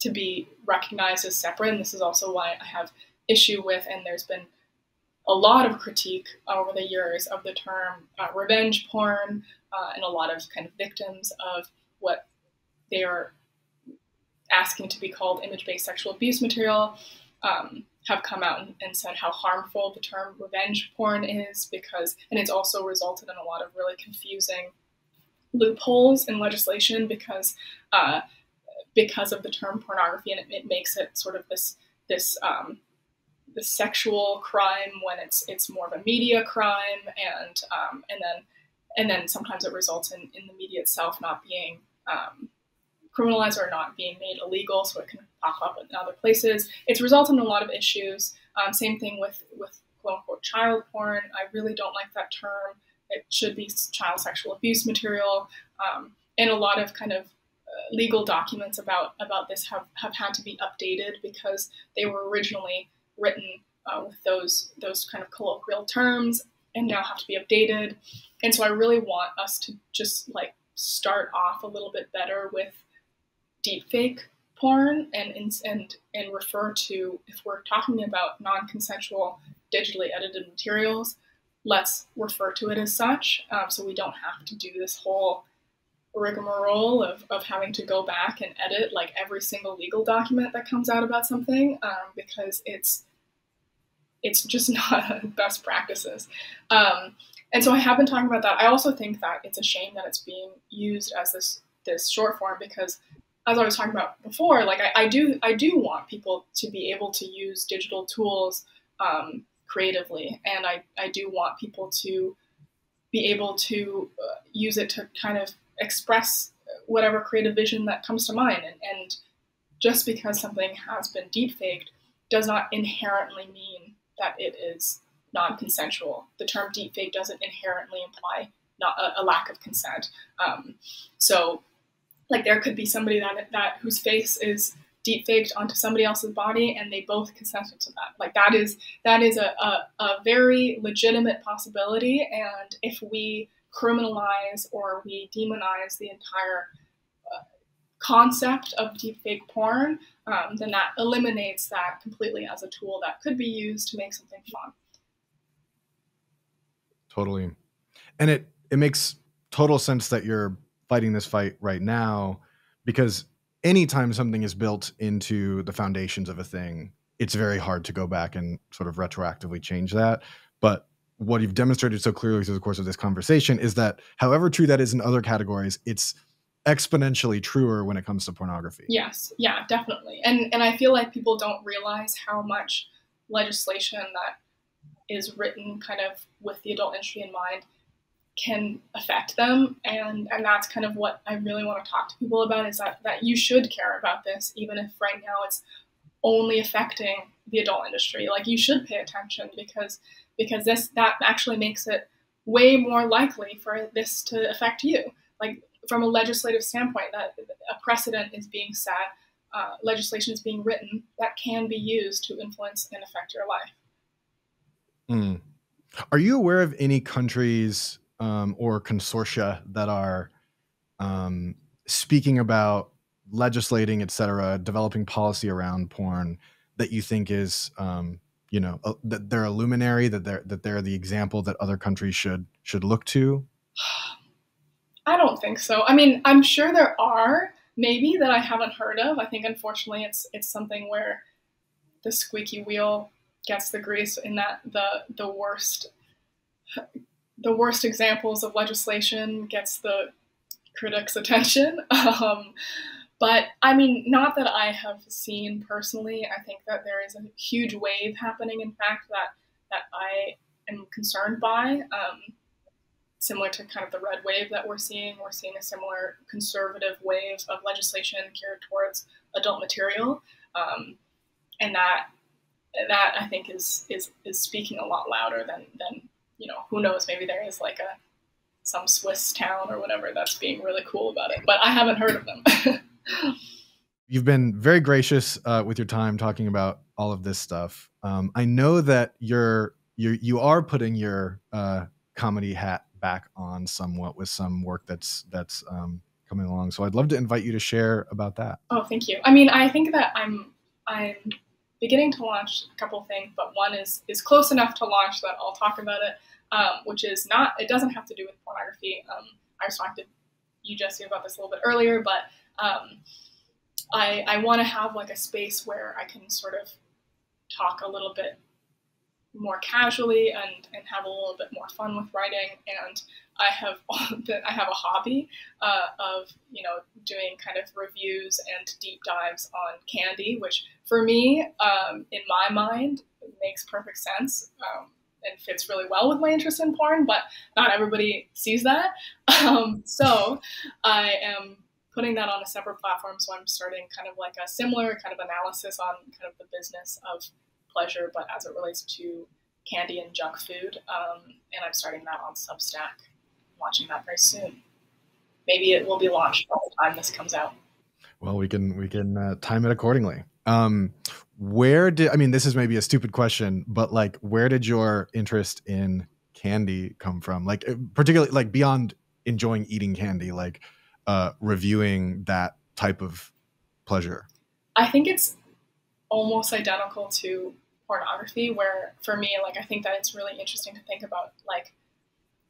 to be recognized as separate. And this is also why I have issue with, and there's been a lot of critique over the years of the term uh, revenge porn, uh, and a lot of kind of victims of what they are asking to be called image-based sexual abuse material um, have come out and, and said how harmful the term revenge porn is, because, and it's also resulted in a lot of really confusing loopholes in legislation because uh, because of the term pornography, and it, it makes it sort of this this um, the sexual crime when it's it's more of a media crime, and um, and then and then sometimes it results in, in the media itself not being um, criminalized or not being made illegal, so it can pop up in other places. It's resulted in a lot of issues. Um, same thing with with quote unquote child porn. I really don't like that term. It should be child sexual abuse material, um, and a lot of kind of uh, legal documents about about this have have had to be updated because they were originally written uh, with those those kind of colloquial terms and now have to be updated. And so I really want us to just like start off a little bit better with deepfake porn and and and refer to, if we're talking about non-consensual digitally edited materials, let's refer to it as such, um, so we don't have to do this whole rigmarole of, of having to go back and edit like every single legal document that comes out about something, um, because it's it's just not best practices. Um, and so I have been talking about that. I also think that it's a shame that it's being used as this this short form, because as I was talking about before, like I, I do I do want people to be able to use digital tools um, creatively, and I, I do want people to be able to uh, use it to kind of express whatever creative vision that comes to mind. And, and just because something has been deepfaked does not inherently mean that it is non-consensual. The term deepfake doesn't inherently imply not a, a lack of consent. Um, so like there could be somebody that, that whose face is deepfaked onto somebody else's body and they both consented to that. Like that is, that is a, a, a very legitimate possibility. And if we criminalize or we demonize the entire uh, concept of deepfake porn, um, then that eliminates that completely as a tool that could be used to make something fun. Totally. And it, it makes total sense that you're fighting this fight right now, because anytime something is built into the foundations of a thing, it's very hard to go back and sort of retroactively change that. But what you've demonstrated so clearly through the course of this conversation is that however true that is in other categories, it's exponentially truer when it comes to pornography. Yes. Yeah, definitely. And, and I feel like people don't realize how much legislation that is written kind of with the adult industry in mind can affect them. And, and that's kind of what I really want to talk to people about, is that, that you should care about this, even if right now it's only affecting the adult industry. Like, you should pay attention, because, because this, that actually makes it way more likely for this to affect you. Like, from a legislative standpoint, that a precedent is being set, uh, legislation is being written that can be used to influence and affect your life. Mm. Are you aware of any countries um, or consortia that are um, speaking about legislating, et cetera, developing policy around porn that you think is, um, you know, uh, that they're a luminary, that they're, that they're the example that other countries should, should look to? I don't think so. I mean, I'm sure there are, maybe, that I haven't heard of. I think, unfortunately, it's, it's something where the squeaky wheel gets the grease, in that the, the worst, the worst examples of legislation gets the critics' attention. Um, but I mean, not that I have seen personally. I think that there is a huge wave happening, in fact, that, that I am concerned by. Um, Similar to kind of the red wave that we're seeing, we're seeing a similar conservative wave of legislation geared towards adult material, um, and that that I think is is is speaking a lot louder than than you know, who knows, maybe there is like a some Swiss town or whatever that's being really cool about it, but I haven't heard of them. You've been very gracious uh, with your time talking about all of this stuff. Um, I know that you're you you are putting your uh, comedy hat back on somewhat with some work that's that's um, coming along. So I'd love to invite you to share about that. Oh, thank you. I mean, I think that I'm I'm beginning to launch a couple things, but one is is close enough to launch that I'll talk about it, um, which is not. It doesn't have to do with pornography. Um, I was talking to you, Jesse, about this a little bit earlier, but um, I I want to have like a space where I can sort of talk a little bit more casually and, and have a little bit more fun with writing. And I have I have a hobby uh, of, you know, doing kind of reviews and deep dives on candy, which for me, um, in my mind, makes perfect sense um, and fits really well with my interest in porn, but not everybody sees that. Um, so I am putting that on a separate platform. So I'm starting kind of like a similar kind of analysis on kind of the business of pleasure, but as it relates to candy and junk food, um, and I'm starting that on Substack. I'm launching that very soon. Maybe it will be launched by the time this comes out. Well, we can we can uh, time it accordingly. Um, where did I mean? This is maybe a stupid question, but like, where did your interest in candy come from? Like, particularly like beyond enjoying eating candy, like uh, reviewing that type of pleasure. I think it's almost identical to pornography, where for me, like, I think that it's really interesting to think about like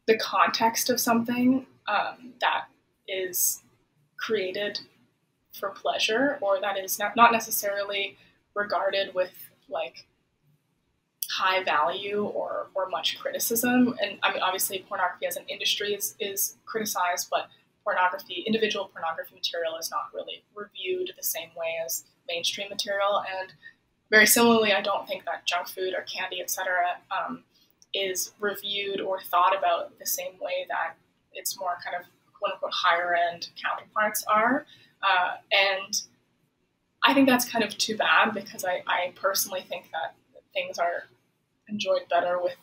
the context of something um, that is created for pleasure, or that is not, not necessarily regarded with like high value or, or much criticism. And I mean, obviously pornography as an industry is, is criticized, but pornography, individual pornography material is not really reviewed the same way as mainstream material. And very similarly, I don't think that junk food or candy, et cetera, um, is reviewed or thought about the same way that its more kind of quote unquote higher end counterparts are. Uh, and I think that's kind of too bad, because I, I personally think that things are enjoyed better with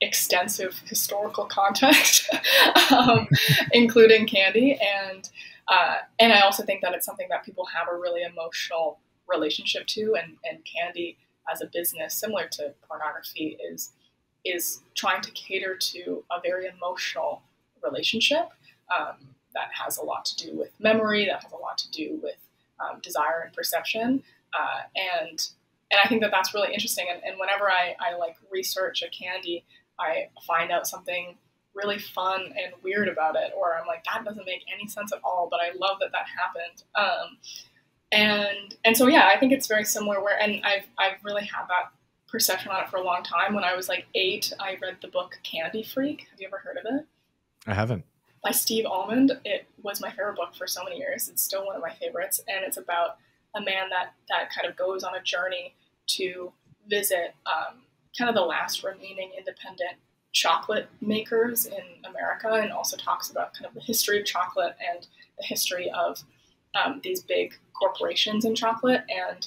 extensive historical context, um, including candy. And Uh, and I also think that it's something that people have a really emotional relationship to, and, and candy as a business, similar to pornography, is is trying to cater to a very emotional relationship um, that has a lot to do with memory, that has a lot to do with um, desire and perception. Uh, and and I think that that's really interesting. And, and whenever I, I like research a candy, I find out something really fun and weird about it, or I'm like, that doesn't make any sense at all, but I love that that happened. Um, and and so yeah, I think it's very similar. Where and I've I've really had that perception on it for a long time. When I was like eight, I read the book Candy Freak. Have you ever heard of it? I haven't. By Steve Almond. It was my favorite book for so many years. It's still one of my favorites. And it's about a man that, that kind of goes on a journey to visit um, kind of the last remaining independent chocolate makers in America, and also talks about kind of the history of chocolate and the history of um, these big corporations in chocolate. And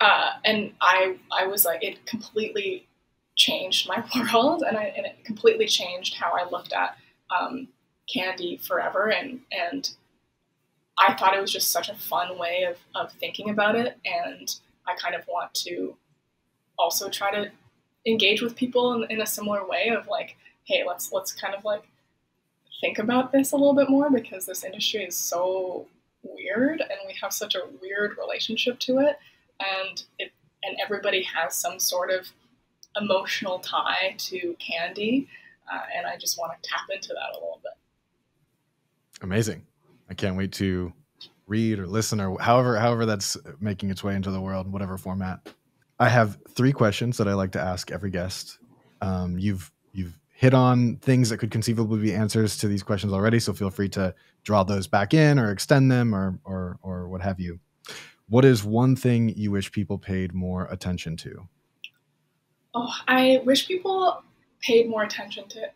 uh, and I I was like, it completely changed my world, and I and it completely changed how I looked at um, candy forever. And and I thought it was just such a fun way of of thinking about it, and I kind of want to also try to engage with people in, in a similar way of like, hey, let's let's kind of like think about this a little bit more, because this industry is so weird and we have such a weird relationship to it, and it and everybody has some sort of emotional tie to candy, uh, and I just want to tap into that a little bit. Amazing. I can't wait to read or listen or however however that's making its way into the world, whatever format. I have three questions that I like to ask every guest. Um, you've you've hit on things that could conceivably be answers to these questions already, so feel free to draw those back in or extend them or or or what have you. What is one thing you wish people paid more attention to? Oh, I wish people paid more attention to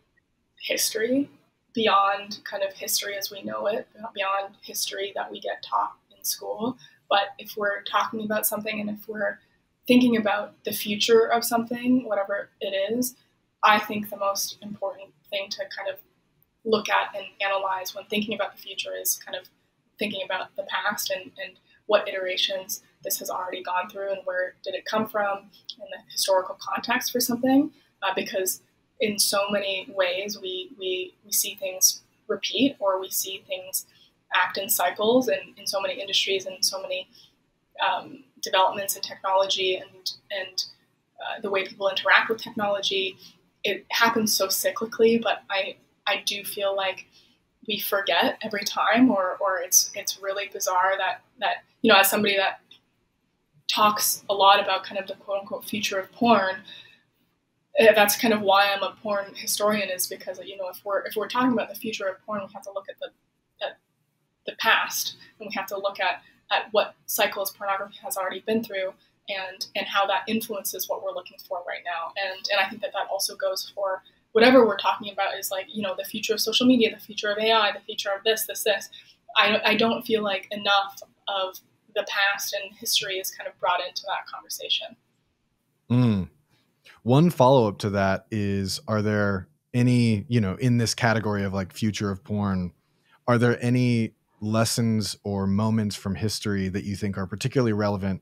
history, beyond kind of history as we know it, beyond history that we get taught in school. But if we're talking about something and if we're thinking about the future of something, whatever it is, I think the most important thing to kind of look at and analyze when thinking about the future is kind of thinking about the past and, and what iterations this has already gone through and where did it come from and the historical context for something. Uh, because in so many ways we, we, we see things repeat, or we see things act in cycles, and in so many industries and so many um, developments in technology and and uh, the way people interact with technology, it happens so cyclically. But I I do feel like we forget every time, or or it's it's really bizarre that that you know, as somebody that talks a lot about kind of the quote unquote future of porn, that's kind of why I'm a porn historian, is because you know if we're if we're talking about the future of porn, we have to look at the at the past, and we have to look at at what cycles pornography has already been through, and and how that influences what we're looking for right now. And and I think that that also goes for whatever we're talking about, is like, you know, the future of social media, the future of A I, the future of this, this, this. I, I don't feel like enough of the past and history is kind of brought into that conversation. Mm. One follow-up to that is, are there any, you know, in this category of like future of porn, are there any lessons or moments from history that you think are particularly relevant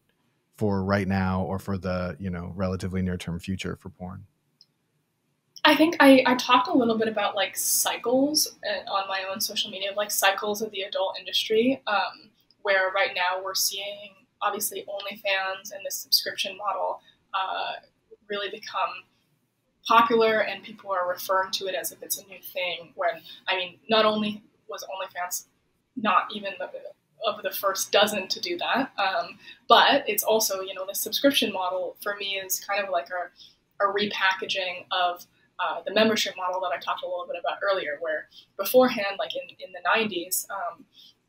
for right now, or for the, you know, relatively near-term future for porn? I think I, I talked a little bit about like cycles on my own social media, like cycles of the adult industry, um, where right now we're seeing obviously OnlyFans and this subscription model uh, really become popular, and people are referring to it as if it's a new thing. When, I mean, not only was OnlyFans not even the, of the first dozen to do that. Um, but it's also, you know, the subscription model for me is kind of like a, a repackaging of uh, the membership model that I talked a little bit about earlier, where beforehand, like in, in the nineties, um,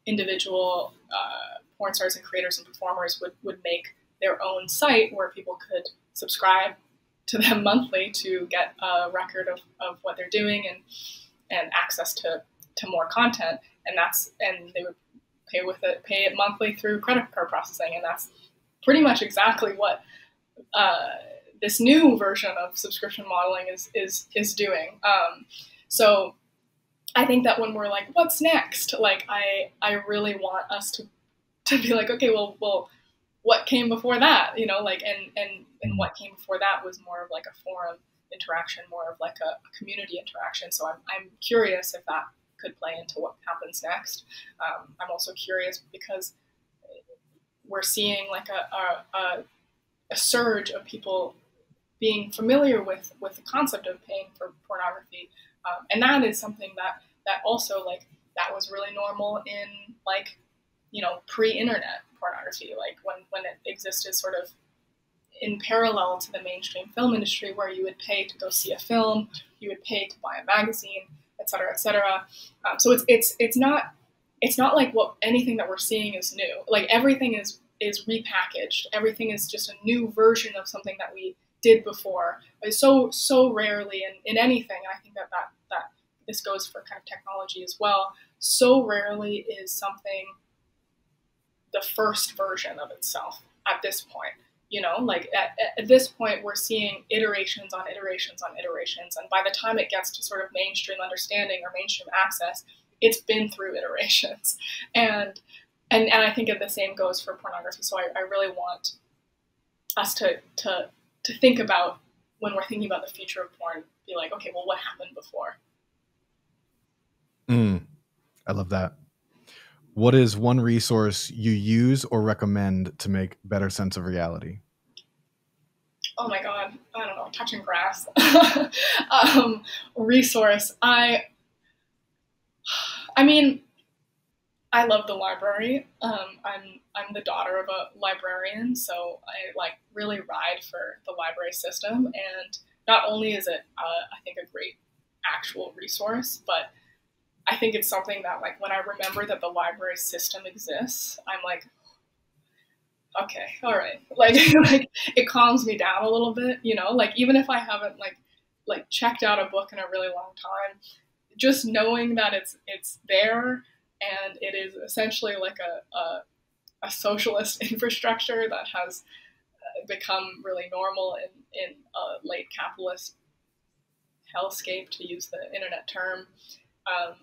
individual uh, porn stars and creators and performers would, would make their own site where people could subscribe to them monthly to get a record of, of what they're doing and, and access to, to more content. And that's, and they would pay with it, pay it monthly through credit card processing. And that's pretty much exactly what uh, this new version of subscription modeling is, is, is doing. Um, so I think that when we're like, what's next? Like, I, I really want us to, to be like, okay, well, well, what came before that, you know, like, and, and, and what came before that was more of like a forum interaction, more of like a, a community interaction. So I'm, I'm curious if that could play into what happens next. Um, I'm also curious because we're seeing like a, a, a surge of people being familiar with, with the concept of paying for pornography. Um, and that is something that, that also like, that was really normal in like, you know, pre-internet pornography, like when, when it existed sort of in parallel to the mainstream film industry, where you would pay to go see a film, you would pay to buy a magazine, et cetera, et cetera. Um, so it's, it's, it's not it's not like what anything that we're seeing is new. Like everything is is repackaged. Everything is just a new version of something that we did before. But so so rarely in, in anything, and I think that, that that this goes for kind of technology as well, so rarely is something the first version of itself at this point. You know, like at, at this point, we're seeing iterations on iterations on iterations. And by the time it gets to sort of mainstream understanding or mainstream access, it's been through iterations. And and, and I think that the same goes for pornography. So I, I really want us to, to, to think about, when we're thinking about the future of porn, be like, okay, well, what happened before? Mm, I love that. What is one resource you use or recommend to make better sense of reality? Oh my God, I don't know, touching grass. um, resource, I, I mean, I love the library. Um, I'm, I'm the daughter of a librarian, so I like really ride for the library system. And not only is it, uh, I think, a great actual resource, but I think it's something that, like, when I remember that the library system exists, I'm like, okay, all right. Like, like it calms me down a little bit, you know, like even if I haven't like, like checked out a book in a really long time, just knowing that it's, it's there, and it is essentially like a, a, a socialist infrastructure that has become really normal in, in a late capitalist hellscape, to use the internet term. Um,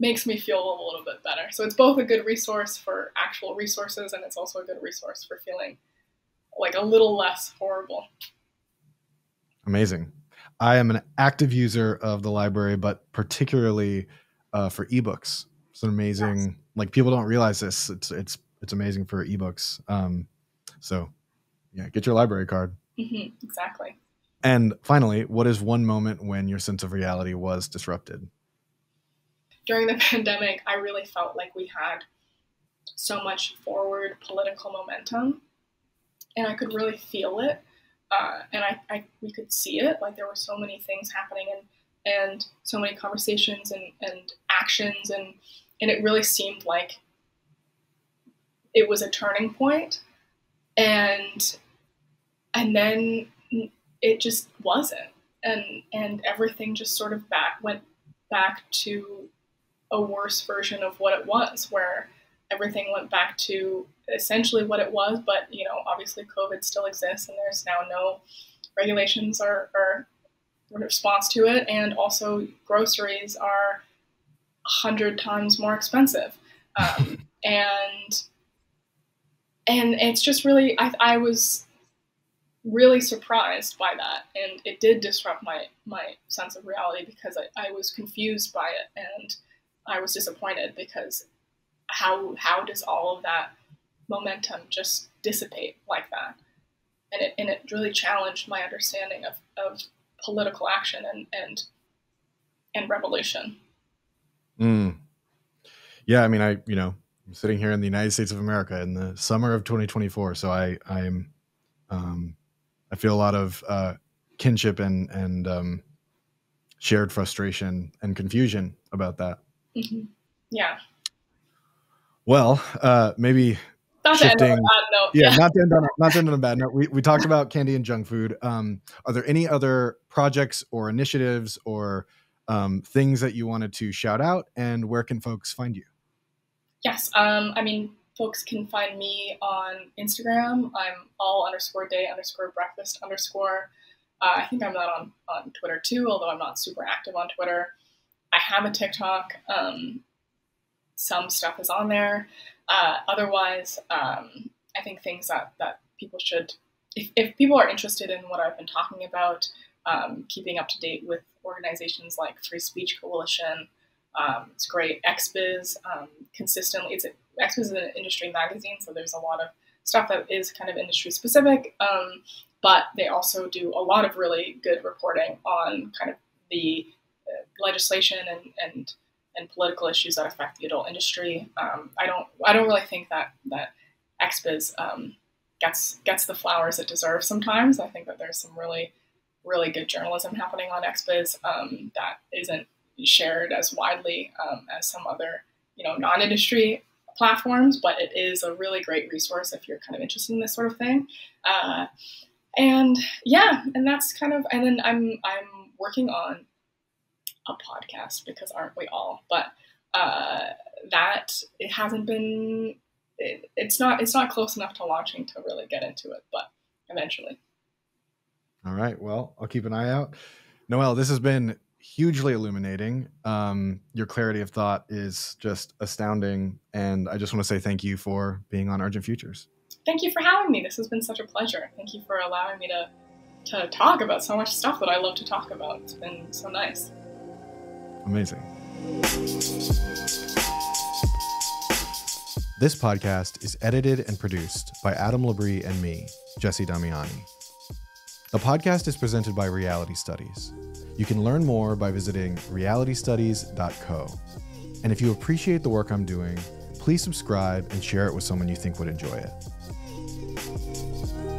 makes me feel a little bit better. So it's both a good resource for actual resources, and it's also a good resource for feeling like a little less horrible. Amazing. I am an active user of the library, but particularly uh, for ebooks. It's an amazing, yes. Like people don't realize this. It's, it's, it's amazing for ebooks. Um, so yeah, get your library card. Mm-hmm, exactly. And finally, what is one moment when your sense of reality was disrupted? During the pandemic, I really felt like we had so much forward political momentum, and I could really feel it, uh, and I, I we could see it. Like there were so many things happening, and and so many conversations and and actions, and and it really seemed like it was a turning point, and and then it just wasn't, and and everything just sort of back went back to a worse version of what it was, where everything went back to essentially what it was. But, you know, obviously COVID still exists, and there's now no regulations or, or response to it. And also groceries are a hundred times more expensive. Um, and, and it's just really, I, I was really surprised by that. And it did disrupt my, my sense of reality, because I, I was confused by it. And I was disappointed, because how how does all of that momentum just dissipate like that? And it and it really challenged my understanding of, of political action and and and revolution. Mm. Yeah, I mean, I you know I'm sitting here in the United States of America in the summer of twenty twenty-four, so I I'm um, I feel a lot of uh, kinship and and um, shared frustration and confusion about that. Mm-hmm. Yeah. Well, uh, maybe not shifting, to end on a bad note. Yeah, yeah. Not to end on, not to end on a bad note. We, we talked about candy and junk food. Um, are there any other projects or initiatives or um, things that you wanted to shout out? And where can folks find you? Yes. Um, I mean, folks can find me on Instagram. I'm all underscore day underscore breakfast underscore. Uh, I think I'm not on, on Twitter too, although I'm not super active on Twitter. I have a TikTok. Um, some stuff is on there. Uh, otherwise, um, I think things that, that people should, if, if people are interested in what I've been talking about, um, keeping up to date with organizations like Free Speech Coalition, um, it's great. XBiz, um, consistently, it's a, XBiz is an industry magazine, so there's a lot of stuff that is kind of industry specific, um, but they also do a lot of really good reporting on kind of the legislation and, and and political issues that affect the adult industry. Um, I don't I don't really think that that XBiz um, gets gets the flowers it deserves sometimes. I think that there's some really really good journalism happening on XBiz um, that isn't shared as widely um, as some other you know, non-industry platforms, but it is a really great resource if you're kind of interested in this sort of thing. Uh, and yeah, and that's kind of, and then I'm, I'm working on a podcast, because aren't we all, but uh, that it hasn't been, it, it's not, it's not close enough to launching to really get into it, but eventually. All right. Well, I'll keep an eye out. Noelle, this has been hugely illuminating. Um, your clarity of thought is just astounding. And I just want to say thank you for being on Urgent Futures. Thank you for having me. This has been such a pleasure. Thank you for allowing me to, to talk about so much stuff that I love to talk about. It's been so nice. Amazing. This podcast is edited and produced by Adam Labrie and me, Jesse Damiani. The podcast is presented by Reality Studies. You can learn more by visiting reality studies dot co. And if you appreciate the work I'm doing, please subscribe and share it with someone you think would enjoy it.